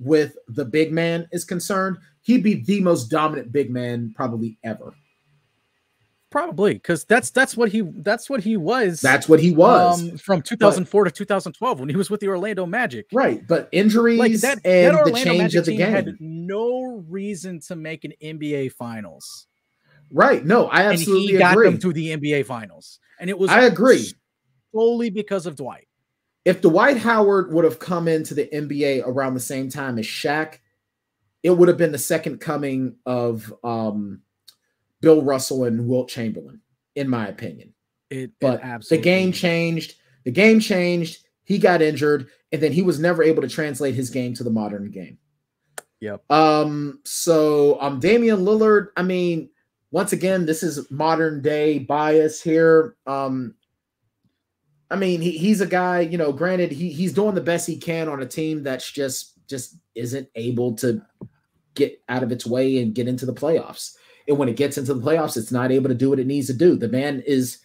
with the big man is concerned, he'd be the most dominant big man probably ever. Probably, because that's that's what he that's what he was. That's what he was um, from two thousand four but, to two thousand twelve when he was with the Orlando Magic. Right, but injuries like that, and that the change Magic of the game had no reason to make an N B A Finals. Right. No, I absolutely and he got agree. them to the N B A Finals, and it was I agree solely because of Dwight. If Dwight Howard would have come into the N B A around the same time as Shaq, it would have been the second coming of um, Bill Russell and Wilt Chamberlain, in my opinion. It, but it absolutely the game changed. The game changed. He got injured, and then he was never able to translate his game to the modern game. Yep. Um. So, um, Damian Lillard. I mean, once again, this is modern day bias here. Um, I mean, he, he's a guy, you know, granted, he he's doing the best he can on a team that's just just isn't able to get out of its way and get into the playoffs. And when it gets into the playoffs, it's not able to do what it needs to do. The man is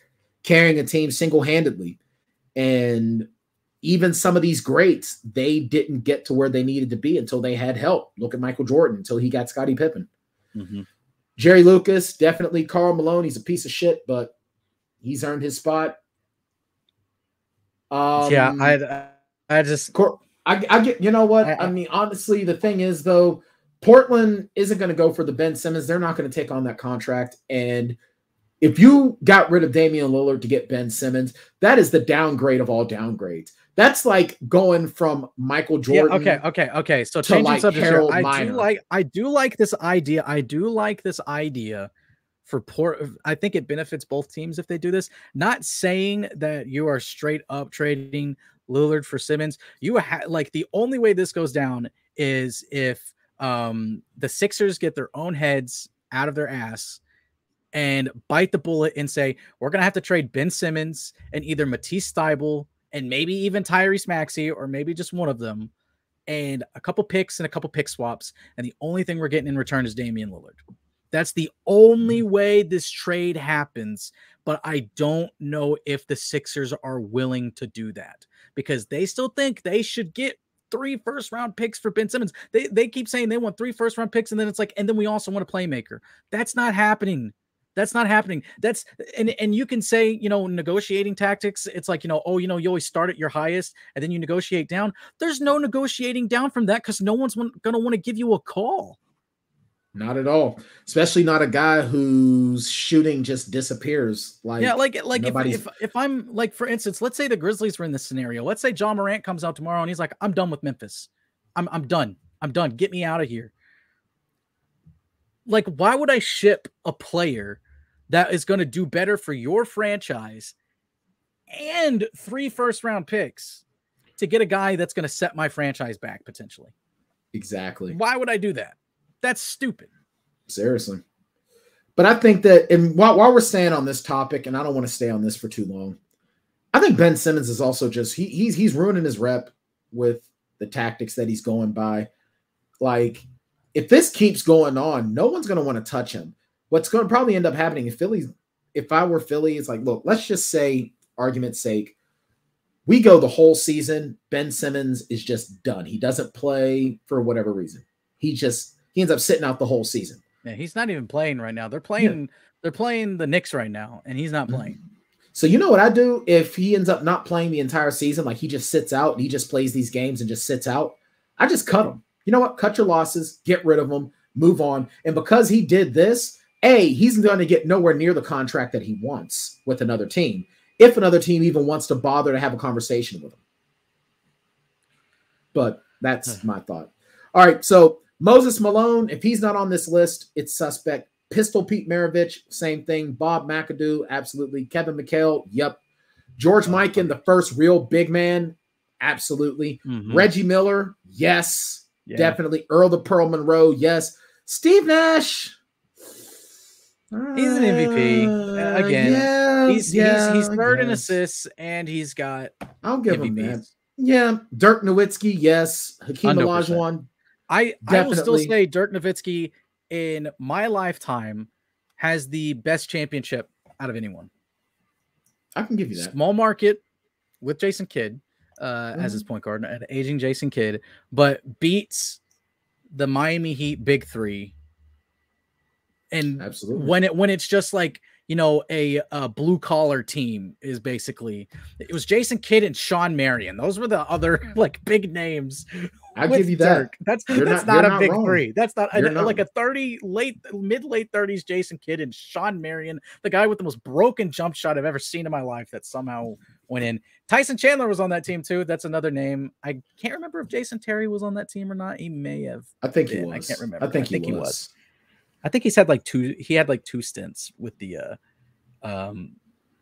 carrying a team single-handedly. And even some of these greats, they didn't get to where they needed to be until they had help. Look at Michael Jordan until he got Scottie Pippen. Mm-hmm. Jerry Lucas, definitely. Karl Malone, he's a piece of shit, but he's earned his spot. Um, yeah, I, I just I, I get you know what I, I mean. Honestly, the thing is though, Portland isn't going to go for the Ben Simmons. They're not going to take on that contract. And if you got rid of Damian Lillard to get Ben Simmons, that is the downgrade of all downgrades. That's like going from Michael Jordan. Yeah, okay, okay, okay. So changing like subject here. I Minor. do like I do like this idea. I do like this idea. For Port, I think it benefits both teams if they do this. Not saying that you are straight up trading Lillard for Simmons. You ha like the only way this goes down is if um, the Sixers get their own heads out of their ass and bite the bullet and say we're gonna have to trade Ben Simmons and either Matisse Thybulle and maybe even Tyrese Maxey or maybe just one of them and a couple picks and a couple pick swaps, and the only thing we're getting in return is Damian Lillard. That's the only way this trade happens, but I don't know if the Sixers are willing to do that because they still think they should get three first-round picks for Ben Simmons. They, they keep saying they want three first-round picks, and then it's like, and then we also want a playmaker. That's not happening. That's not happening. That's and and you can say, you know, negotiating tactics. It's like, you know, oh, you know, you always start at your highest and then you negotiate down. There's no negotiating down from that because no one's going to want to give you a call. Not at all, especially not a guy whose shooting just disappears. Like yeah, like like if, if if I'm like, for instance, let's say the Grizzlies were in this scenario. Let's say John Morant comes out tomorrow and he's like, "I'm done with Memphis. I'm I'm done. I'm done. Get me out of here." Like, why would I ship a player that is going to do better for your franchise and three first round picks to get a guy that's going to set my franchise back potentially? Exactly. Why would I do that? That's stupid. Seriously. But I think that, and while, while we're staying on this topic, and I don't want to stay on this for too long, I think Ben Simmons is also just, he, he's, he's ruining his rep with the tactics that he's going by. Like, if this keeps going on, no one's going to want to touch him. What's going to probably end up happening if Philly, if I were Philly, it's like, look, let's just say, argument's sake, we go the whole season, Ben Simmons is just done. He doesn't play for whatever reason. He just... He ends up sitting out the whole season. Yeah, he's not even playing right now. They're playing, yeah. they're playing the Knicks right now, and he's not playing. So you know what I do if he ends up not playing the entire season, like he just sits out and he just plays these games and just sits out. I just cut him. You know what? Cut your losses, get rid of him, move on. And because he did this, A, he's going to get nowhere near the contract that he wants with another team, if another team even wants to bother to have a conversation with him. But that's my thought. All right, so. Moses Malone, if he's not on this list, it's suspect. Pistol Pete Maravich, same thing. Bob McAdoo, absolutely. Kevin McHale, yep. George Mikan, the first real big man, absolutely. Mm-hmm. Reggie Miller, yes, yeah. definitely. Earl the Pearl Monroe, yes. Steve Nash. Uh, he's an M V P. Again, yeah, he's, yeah, he's, he's third in assists, and he's got I'll give M V Ps. Him that. Yeah, Dirk Nowitzki, yes. Hakeem Olajuwon. I, I will still say Dirk Nowitzki in my lifetime has the best championship out of anyone. I can give you that. Small market with Jason Kidd uh, mm-hmm. as his point guard, an aging Jason Kidd, but beats the Miami Heat big three. And absolutely, when it when it's just like, you know, a, a blue collar team is basically, it was Jason Kidd and Sean Marion. Those were the other like big names. I give you Dirk. that. That's you're that's not, not a big wrong. three. That's not, a, not like a thirty late mid late thirties Jason Kidd and Sean Marion, the guy with the most broken jump shot I've ever seen in my life that somehow went in. Tyson Chandler was on that team too. That's another name. I can't remember if Jason Terry was on that team or not. He may have. I think been. he was. I can't remember. I think, I think he, he was. was. I think he's had like two. He had like two stints with the, uh, um,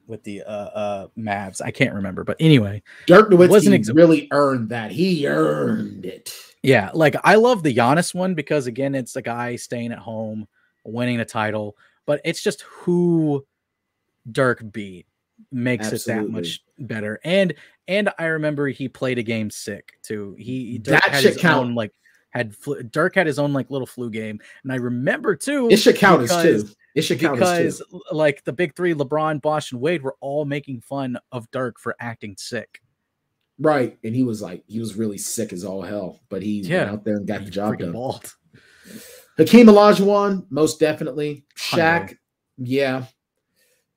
with the uh, uh, Mavs. I can't remember, but anyway, Dirk Nowitzki really earned that. He earned it. Yeah, like I love the Giannis one because again, it's a guy staying at home, winning a title. but it's just who Dirk beat makes Absolutely. it that much better. And and I remember he played a game sick too. He Dirk that had should his count. Own, like had flu, Dirk had his own like little flu game, and I remember too. It should count because, as two. It should count because, as two. Like the big three, LeBron, Bosh, and Wade were all making fun of Dirk for acting sick. Right, and he was like, he was really sick as all hell, but he yeah. went out there and got he the job done. Bald. Hakeem Olajuwon, most definitely. Shaq, yeah.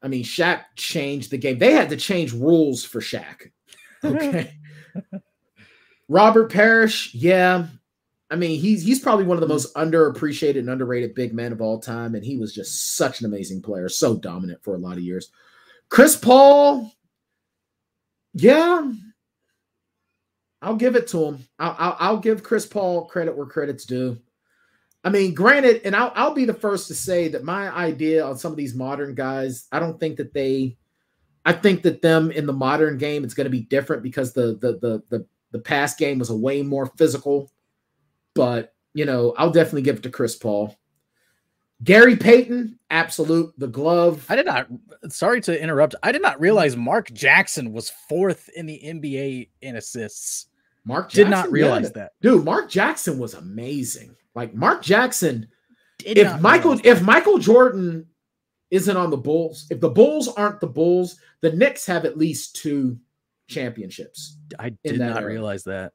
I mean, Shaq changed the game. They had to change rules for Shaq. Okay. Robert Parrish, yeah. I mean, he's he's probably one of the most underappreciated and underrated big men of all time, and he was just such an amazing player, so dominant for a lot of years. Chris Paul, yeah. I'll give it to him. I'll, I'll, I'll give Chris Paul credit where credit's due. I mean, granted, and I'll, I'll be the first to say that my idea on some of these modern guys, I don't think that they – I think that them in the modern game, it's going to be different because the the the the, the past game was a way more physical. But, you know, I'll definitely give it to Chris Paul. Gary Payton, absolute, the glove. I did not – sorry to interrupt. I did not realize Mark Jackson was fourth in the N B A in assists. Mark Jackson, did not realize yeah. that. Dude, Mark Jackson was amazing. Like Mark Jackson, Did if Michael if Michael Jordan isn't on the Bulls, if the Bulls aren't the Bulls, the Knicks have at least two championships. I did not era. realize that.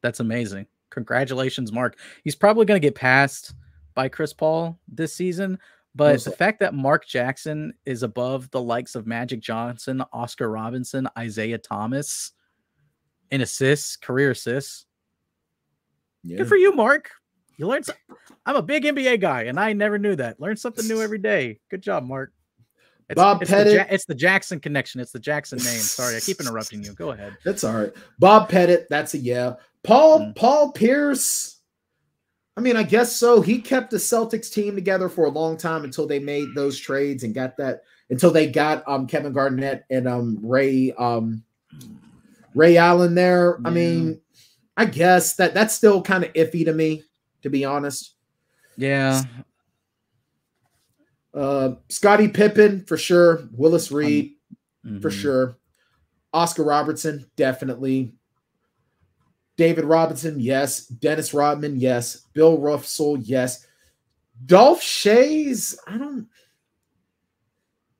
That's amazing. Congratulations, Mark. He's probably going to get passed by Chris Paul this season, but What's the that? fact that Mark Jackson is above the likes of Magic Johnson, Oscar Robertson, Isaiah Thomas in assists, career assists. Yeah. Good for you, Mark. You learned some, I'm a big N B A guy, and I never knew that. Learn something new every day. Good job, Mark. It's, Bob it's Pettit. The, it's the Jackson connection. It's the Jackson name. Sorry, I keep interrupting you. Go ahead. That's all right. Bob Pettit, that's a yeah. Paul, mm. Paul Pierce, I mean, I guess so. He kept the Celtics team together for a long time until they made those trades and got that – until they got um, Kevin Garnett and um, Ray um, Ray Allen there. Mm. I mean, I guess that that's still kind of iffy to me. To be honest, yeah. Uh, Scottie Pippen for sure. Willis Reed um, mm-hmm. for sure. Oscar Robertson definitely. David Robinson, yes. Dennis Rodman, yes. Bill Russell, yes. Dolph Schayes, I don't.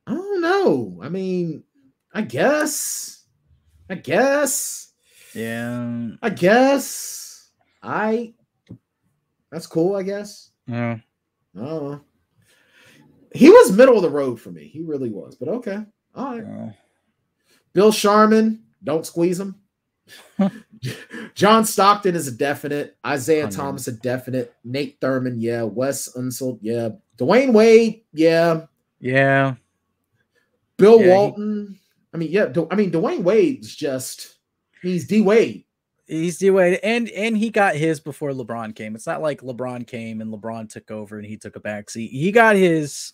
I don't know. I mean, I guess. I guess. Yeah. I guess. I. That's cool, I guess. Yeah. Oh. He was middle of the road for me. He really was. But okay. All right. Yeah. Bill Sharman, don't squeeze him. John Stockton is a definite. Isaiah one hundred. Thomas, a definite. Nate Thurman, yeah. Wes Unseld, yeah. Dwayne Wade, yeah. Yeah. Bill yeah, Walton. He... I mean, yeah. I mean, Dwayne Wade's just he's D Wade. He's D-Wade, and and he got his before LeBron came. It's not like LeBron came and LeBron took over and he took a backseat. He got his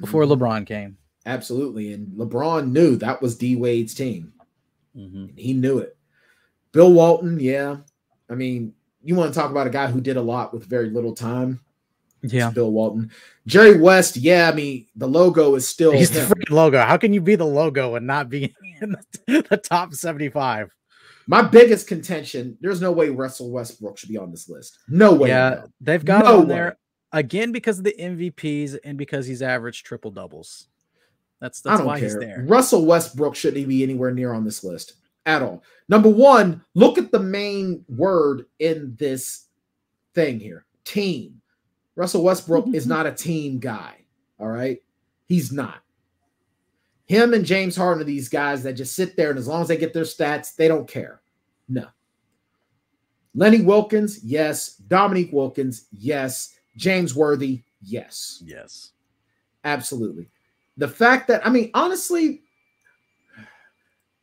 before mm-hmm. LeBron came. Absolutely, and LeBron knew that was D-Wade's team. Mm-hmm. He knew it. Bill Walton, yeah. I mean, you want to talk about a guy who did a lot with very little time. Yeah, it's Bill Walton. Jerry West, yeah, I mean, the logo is still He's him. the freaking logo. How can you be the logo and not be in the, the top seventy-five? My biggest contention, there's no way Russell Westbrook should be on this list. No way. Yeah, no. They've got no him on way. there again because of the M V Ps and because he's averaged triple doubles. That's that's I don't why care. he's there. Russell Westbrook shouldn't be anywhere near on this list at all. Number one, look at the main word in this thing here: team. Russell Westbrook mm-hmm. is not a team guy. All right, he's not. Him and James Harden are these guys that just sit there, and as long as they get their stats, they don't care. No. Lenny Wilkins, yes. Dominique Wilkins, yes. James Worthy, yes. Yes. Absolutely. The fact that, I mean, honestly,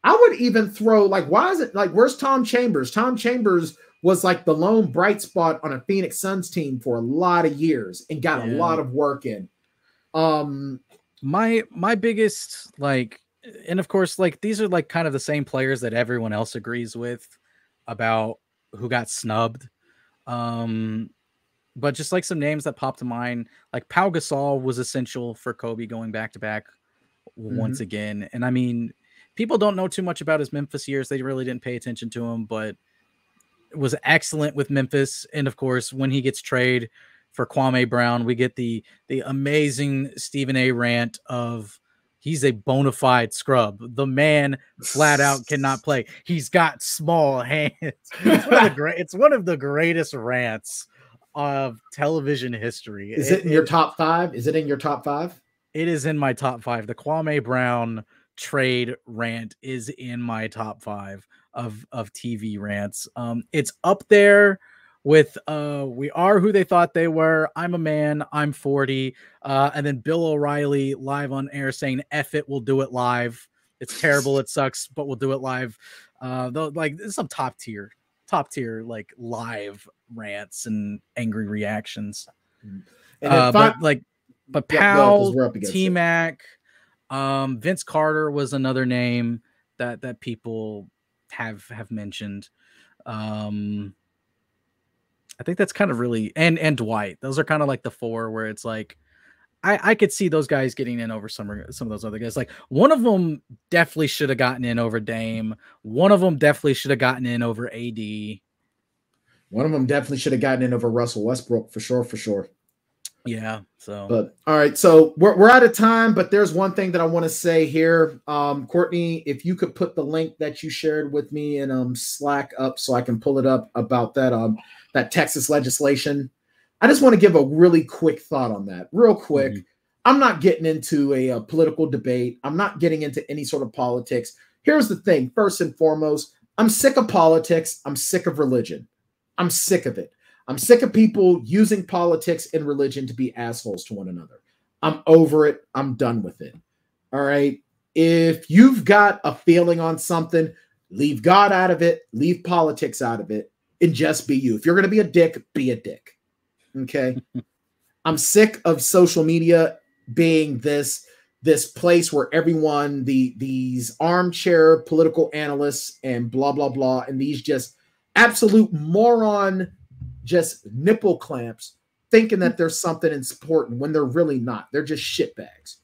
I would even throw, like, why is it, like, where's Tom Chambers? Tom Chambers was, like, the lone bright spot on a Phoenix Suns team for a lot of years and got yeah. a lot of work in. Um... My my biggest like, and of course, like these are like kind of the same players that everyone else agrees with about who got snubbed. Um, But just like some names that popped to mind, like Pau Gasol was essential for Kobe going back to back once mm-hmm. again. And I mean, people don't know too much about his Memphis years. They really didn't pay attention to him, but was excellent with Memphis. And of course, when he gets traded for Kwame Brown, we get the, the amazing Stephen A. rant of he's a bona fide scrub. The man flat out cannot play. He's got small hands. It's one of the, great, it's one of the greatest rants of television history. Is it, it in your top five? Is it in your top five? It is in my top five. The Kwame Brown trade rant is in my top five of, of T V rants. Um, it's up there with uh, We Are Who They Thought They Were, I'm a Man, I'm forty, uh, and then Bill O'Reilly live on air saying, F it, we'll do it live. It's terrible, it sucks, but we'll do it live. Uh, though, like, this is some top tier, top tier, like, live rants and angry reactions. And uh, but, I, like, but Powell, yeah, T-Mac, um, Vince Carter was another name that, that people have, have mentioned. Um, I think that's kind of really, and and Dwight. Those are kind of like the four where it's like, I, I could see those guys getting in over some some of those other guys. Like one of them definitely should have gotten in over Dame. One of them definitely should have gotten in over A D. One of them definitely should have gotten in over Russell Westbrook for sure, for sure. Yeah. So, but all right. So we're we're out of time. But there's one thing that I want to say here, um, Courtney. If you could put the link that you shared with me in um, Slack up, so I can pull it up about that. Um, that Texas legislation. I just want to give a really quick thought on that real quick. Mm-hmm. I'm not getting into a, a political debate. I'm not getting into any sort of politics. Here's the thing. First and foremost, I'm sick of politics. I'm sick of religion. I'm sick of it. I'm sick of people using politics and religion to be assholes to one another. I'm over it. I'm done with it. All right. If you've got a feeling on something, leave God out of it. Leave politics out of it. And just be you. If you're going to be a dick, be a dick. Okay. I'm sick of social media being this, this place where everyone, the, these armchair political analysts and blah, blah, blah. And these just absolute moron, just nipple clamps thinking that there's something important when they're really not. They're just shitbags.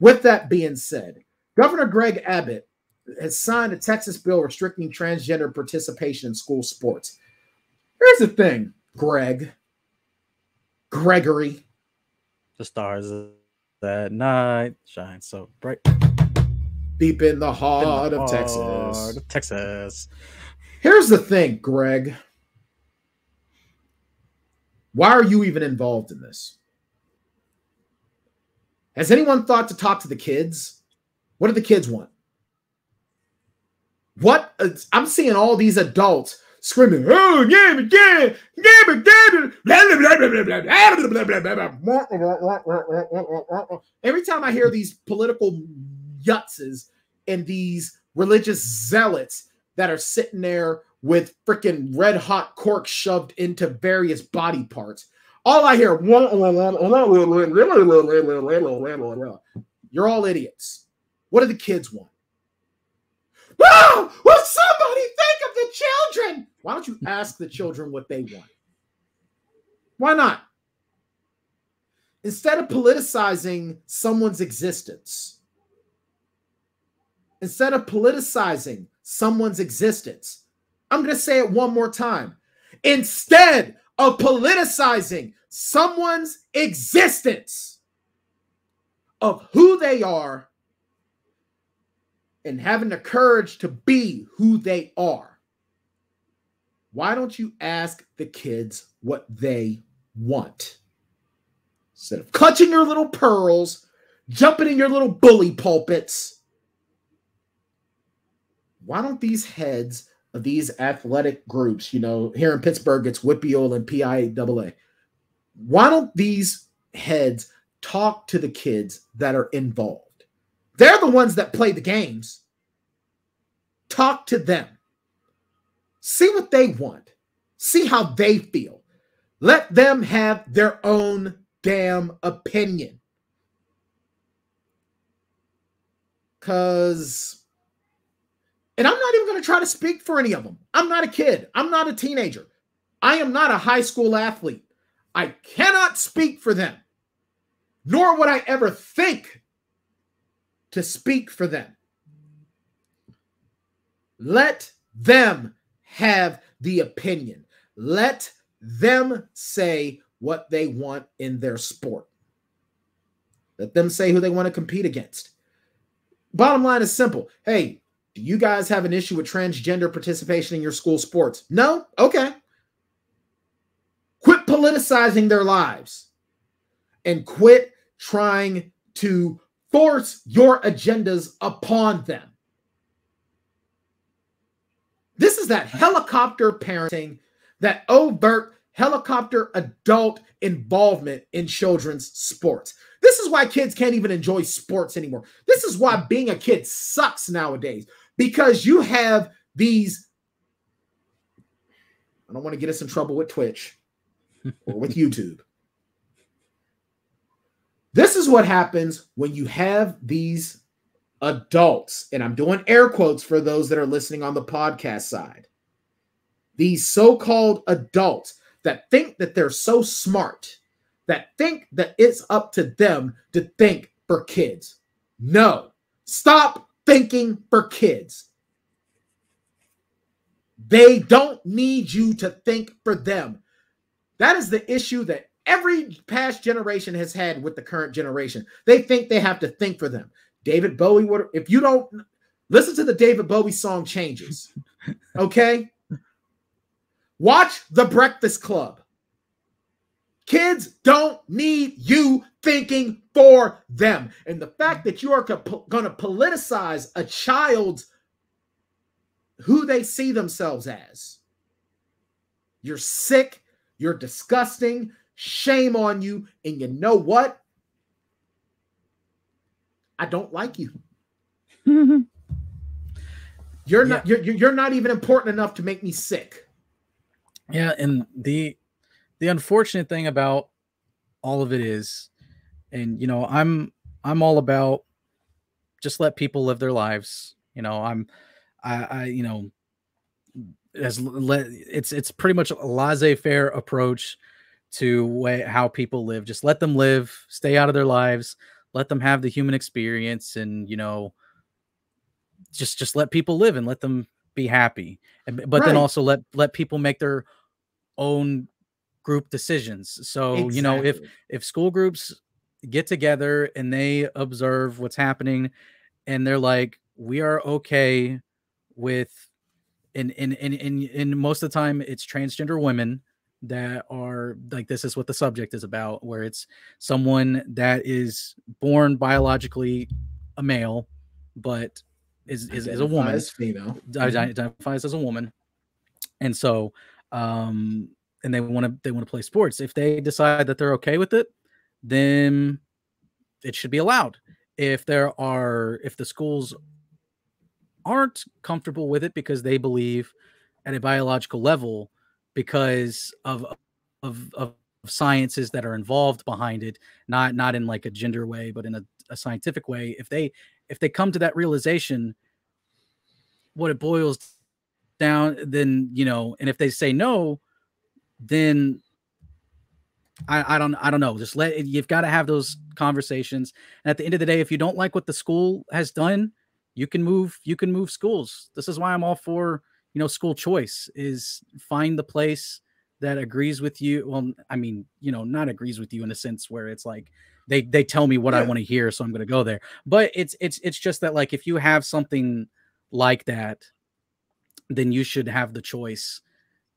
With that being said, Governor Greg Abbott has signed a Texas bill restricting transgender participation in school sports. Here's the thing, Greg. Gregory. The stars that night shine so bright. Deep in the heart, in the heart of Texas. Of Texas. Here's the thing, Greg. Why are you even involved in this? Has anyone thought to talk to the kids? What do the kids want? What? I'm seeing all these adults screaming, oh, yeah, yeah, yeah, yeah, blah. Every time I hear these political yutzes and these religious zealots that are sitting there with freaking red hot cork shoved into various body parts, all I hear, you're all idiots. What do the kids want? Wow! Will somebody think of the children? Why don't you ask the children what they want? Why not? Instead of politicizing someone's existence, instead of politicizing someone's existence, I'm going to say it one more time. Instead of politicizing someone's existence of who they are, and having the courage to be who they are, why don't you ask the kids what they want? Instead of clutching your little pearls, jumping in your little bully pulpits, why don't these heads of these athletic groups, you know, here in Pittsburgh, it's W P I O L and P I A A, why don't these heads talk to the kids that are involved? They're the ones that play the games. Talk to them. See what they want. See how they feel. Let them have their own damn opinion. Because, and I'm not even going to try to speak for any of them. I'm not a kid. I'm not a teenager. I am not a high school athlete. I cannot speak for them, nor would I ever think to speak for them. Let them have the opinion. Let them say what they want in their sport. Let them say who they want to compete against. Bottom line is simple. Hey, do you guys have an issue with transgender participation in your school sports? No? Okay. Quit politicizing their lives and quit trying to force your agendas upon them. This is that helicopter parenting, that overt helicopter adult involvement in children's sports. This is why kids can't even enjoy sports anymore. This is why being a kid sucks nowadays, because you have these, I don't want to get us in trouble with Twitch or with YouTube. This is what happens when you have these adults, and I'm doing air quotes for those that are listening on the podcast side, these so-called adults that think that they're so smart, that think that it's up to them to think for kids. No, stop thinking for kids. They don't need you to think for them. That is the issue that every past generation has had with the current generation. They think they have to think for them. David Bowie, would, if you don't, listen to the David Bowie song Changes, okay? Watch The Breakfast Club. Kids don't need you thinking for them. And the fact that you are going to politicize a child's who they see themselves as, you're sick, you're disgusting, shame on you, and you know what? I don't like you. You're not, yeah. you're, you're not even important enough to make me sick. Yeah, and the the unfortunate thing about all of it is, and you know, I'm I'm all about just let people live their lives. You know, I'm I, I you know, as let it's it's pretty much a laissez-faire approach to way, how people live. Just let them live, stay out of their lives, let them have the human experience, and you know, just just let people live and let them be happy. And, but right. then also let let people make their own group decisions. So, exactly. you know, if if school groups get together and they observe what's happening and they're like, we are okay with, and and and and, and most of the time it's transgender women that are like, this is what the subject is about, where it's someone that is born biologically a male but is is, is a woman, as female, identifies as a woman, and so um and they want to they want to play sports. If they decide that they're okay with it, then it should be allowed. If there are if the schools aren't comfortable with it because they believe at a biological level, because of of of sciences that are involved behind it, not not in like a gender way but in a, a scientific way, if they if they come to that realization, what it boils down, then, you know, and if they say no, then I, I don't, I don't know. Just let it, you've got to have those conversations. And at the end of the day, if you don't like what the school has done, you can move, you can move schools. This is why I'm all for, you know, school choice, is find the place that agrees with you. Well, I mean, you know, not agrees with you in a sense where it's like, They they tell me what yeah. I want to hear, so I'm going to go there. But it's it's it's just that, like, if you have something like that, then you should have the choice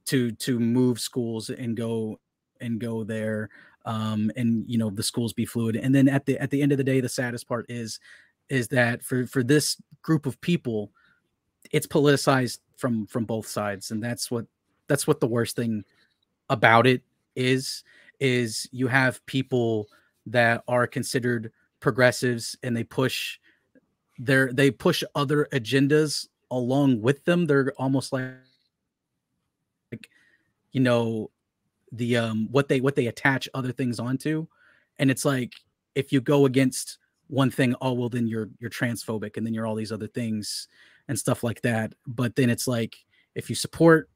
to to move schools and go and go there, um, and you know, the schools be fluid. And then at the at the end of the day, the saddest part is is that for for this group of people, it's politicized from from both sides, and that's what that's what the worst thing about it is is you have people that are considered progressives, and they push their they push other agendas along with them. They're almost like, like you know, the um what they what they attach other things onto. And it's like, if you go against one thing, oh well, then you're you're transphobic, and then you're all these other things and stuff like that. But then it's like, if you support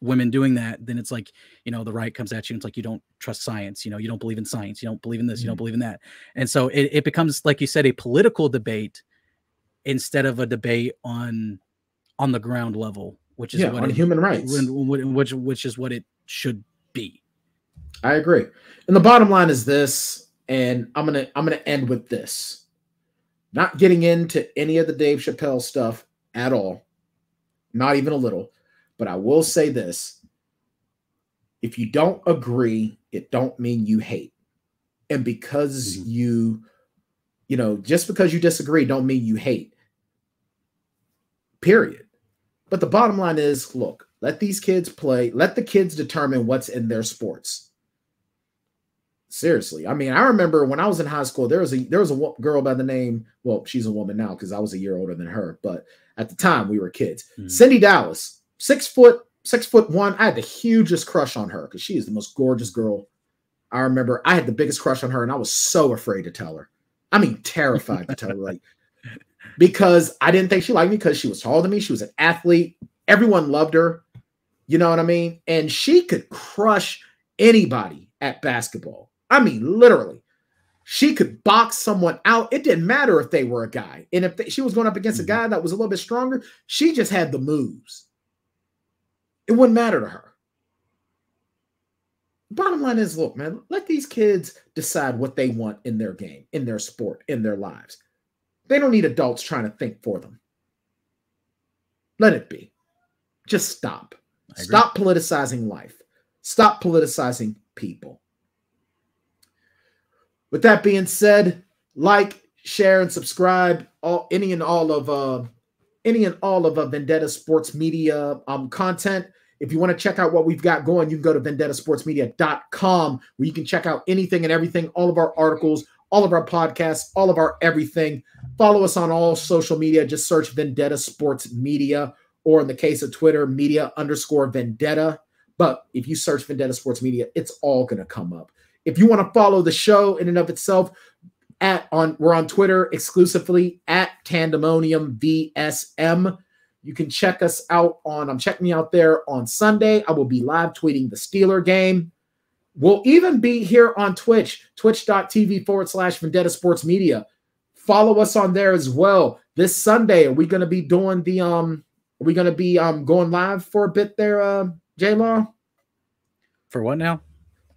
women doing that, then it's like, you know, the right comes at you and it's like, you don't trust science, you know, you don't believe in science, you don't believe in this, mm-hmm. you don't believe in that. And so it, it becomes, like you said, a political debate instead of a debate on on the ground level, which is yeah, what on it, human rights, which which is what it should be. I agree. And the bottom line is this, and I'm gonna I'm gonna end with this. Not getting into any of the Dave Chappelle stuff at all, not even a little, but I will say this. If you don't agree, it don't mean you hate. And because mm-hmm. you, you know, just because you disagree don't mean you hate, period. But the bottom line is, look, let these kids play. Let the kids determine what's in their sports. Seriously. I mean, I remember when I was in high school, there was a there was a girl by the name, well, she's a woman now because I was a year older than her, but at the time we were kids. Mm-hmm. Cindy Dallas, six foot, six foot one. I had the hugest crush on her because she is the most gorgeous girl. I remember I had the biggest crush on her and I was so afraid to tell her. I mean, terrified to tell her, like, because I didn't think she liked me because she was taller than me. She was an athlete. Everyone loved her. You know what I mean? And she could crush anybody at basketball. I mean, literally, she could box someone out. It didn't matter if they were a guy. And if they, she was going up against mm-hmm. a guy that was a little bit stronger, she just had the moves. It wouldn't matter to her. Bottom line is, look, man, let these kids decide what they want in their game, in their sport, in their lives. They don't need adults trying to think for them. Let it be. Just stop. Stop politicizing life. Stop politicizing people. With that being said, like, share, and subscribe all any and all of uh, any and all of uh, Vendetta Sports Media um, content. If you want to check out what we've got going, you can go to vendetta sports media dot com where you can check out anything and everything, all of our articles, all of our podcasts, all of our everything. Follow us on all social media. Just search Vendetta Sports Media, or in the case of Twitter, media underscore vendetta. But if you search Vendetta Sports Media, it's all going to come up. If you want to follow the show in and of itself, at on we're on Twitter exclusively at Tandemonium V S M. You can check us out on, um, check me out there on Sunday. I will be live tweeting the Steeler game. We'll even be here on Twitch, twitch.tv forward slash Vendetta Sports Media. Follow us on there as well. This Sunday, are we going to be doing the, um, are we going to be um going live for a bit there, uh, J-Law? For what now?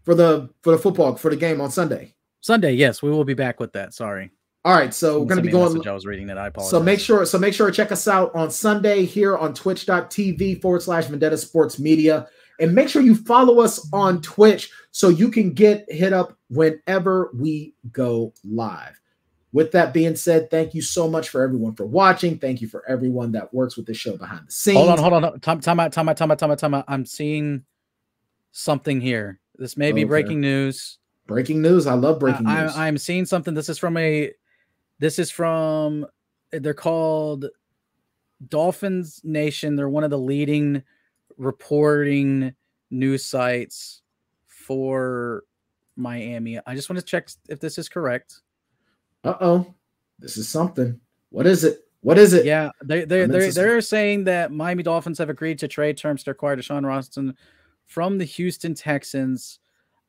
For the, for the football, for the game on Sunday. Sunday, yes. We will be back with that. Sorry. All right, so we're going to be going. Message I was reading that. I apologize. So make sure, so make sure to check us out on Sunday here on twitch.tv forward slash Vendetta Sports Media, and make sure you follow us on Twitch so you can get hit up whenever we go live. With that being said, thank you so much for everyone for watching. Thank you for everyone that works with this show behind the scenes. Hold on, hold on, time, time out, time out, time out, time out, time out. I'm seeing something here. This may be okay. breaking news. Breaking news. I love breaking uh, news. I, I'm seeing something. This is from a. This is from, they're called Dolphins Nation. They're one of the leading reporting news sites for Miami. I just want to check if this is correct. Uh-oh. This is something. What is it? What is it? Yeah, they, they, they're, they're saying that Miami Dolphins have agreed to trade terms to acquire Deshaun Watson from the Houston Texans.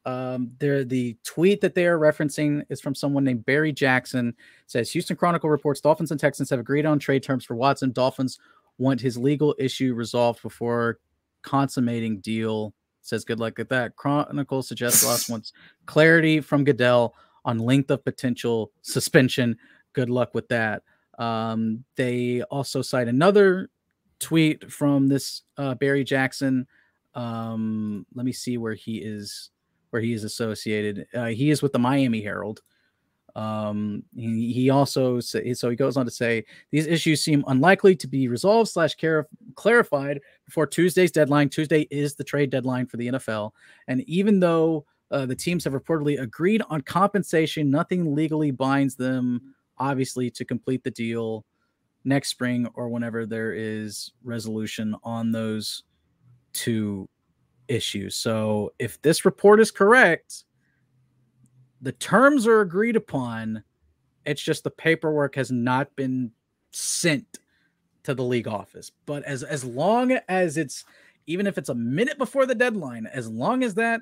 Um, there, the tweet that they are referencing is from someone named Barry Jackson. It says Houston Chronicle reports Dolphins and Texans have agreed on trade terms for Watson. Dolphins want his legal issue resolved before consummating deal. It says good luck at that. Chronicle suggests Watson wants clarity from Goodell on length of potential suspension. Good luck with that. Um, they also cite another tweet from this uh, Barry Jackson. Um, let me see where he is. Where he is associated, uh, he is with the Miami Herald. Um, he, he also say, so he goes on to say these issues seem unlikely to be resolved slash clarified before Tuesday's deadline. Tuesday is the trade deadline for the N F L, and even though uh, the teams have reportedly agreed on compensation, nothing legally binds them, obviously, to complete the deal next spring or whenever there is resolution on those two issue. So if this report is correct, the terms are agreed upon. It's just the paperwork has not been sent to the league office. But as as long as it's even if it's a minute before the deadline, as long as that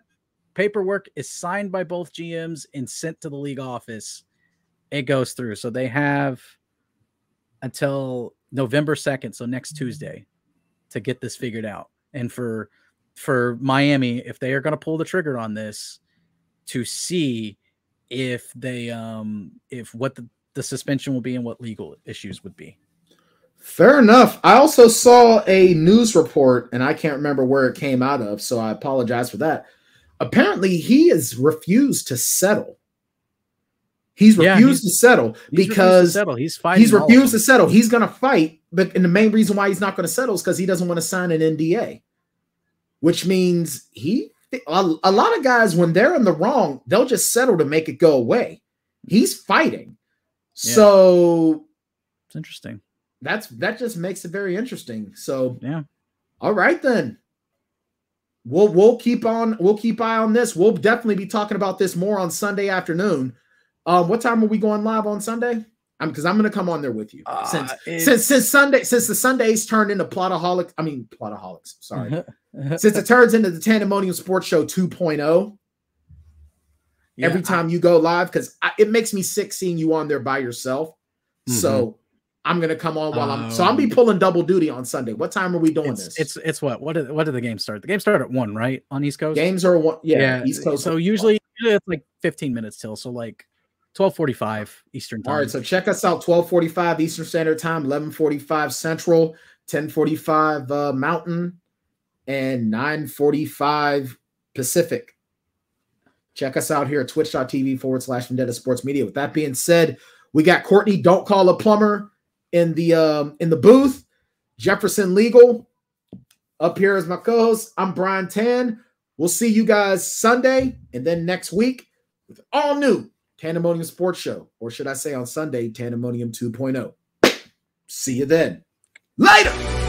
paperwork is signed by both G Ms and sent to the league office, it goes through. So they have until November second, so next Tuesday, to get this figured out. And for for Miami, if they are going to pull the trigger on this, to see if they um if what the, the suspension will be and what legal issues would be. Fair enough. I also saw a news report, and I can't remember where it came out of, so I apologize for that. Apparently, he has refused to settle. He's refused, yeah, he's, to settle he's because refused to settle. He's fighting. He's refused to settle. He's going to fight, but and the main reason why he's not going to settle is because he doesn't want to sign an N D A, which means he a, a lot of guys, when they're in the wrong, they'll just settle to make it go away. He's fighting. Yeah. So it's interesting. That's that just makes it very interesting. So yeah, all right then. We'll we'll keep on we'll keep eye on this. We'll definitely be talking about this more on Sunday afternoon. Um, what time are we going live on Sunday? I'm because I'm gonna come on there with you uh, since since since Sunday since the Sundays turned into Plotaholics. I mean Plotaholics. Sorry, since it turns into the Tandemonium Sports Show two point oh. Yeah, every time I, you go live, because it makes me sick seeing you on there by yourself. Mm-hmm. So I'm gonna come on while um, I'm so I'll be pulling double duty on Sunday. What time are we doing it's, this? It's it's what what did what did the game start? The game started at one, right? On East Coast. Games are one, yeah. yeah East Coast. So usually it's like fifteen minutes till, so like twelve forty-five Eastern time. All right, so check us out twelve forty-five Eastern Standard Time, eleven forty-five Central, ten forty-five uh, Mountain, and nine forty-five Pacific. Check us out here at twitch dot T V forward slash vendetta sports media. With that being said, we got Courtney, Don't Call a Plumber, in the um, in the booth. Jefferson Legal up here as my co-host. I'm Brian Tan. We'll see you guys Sunday and then next week with all new Tandemonium Sports Show, or should I say on Sunday, Tandemonium two point oh. See you then. Later!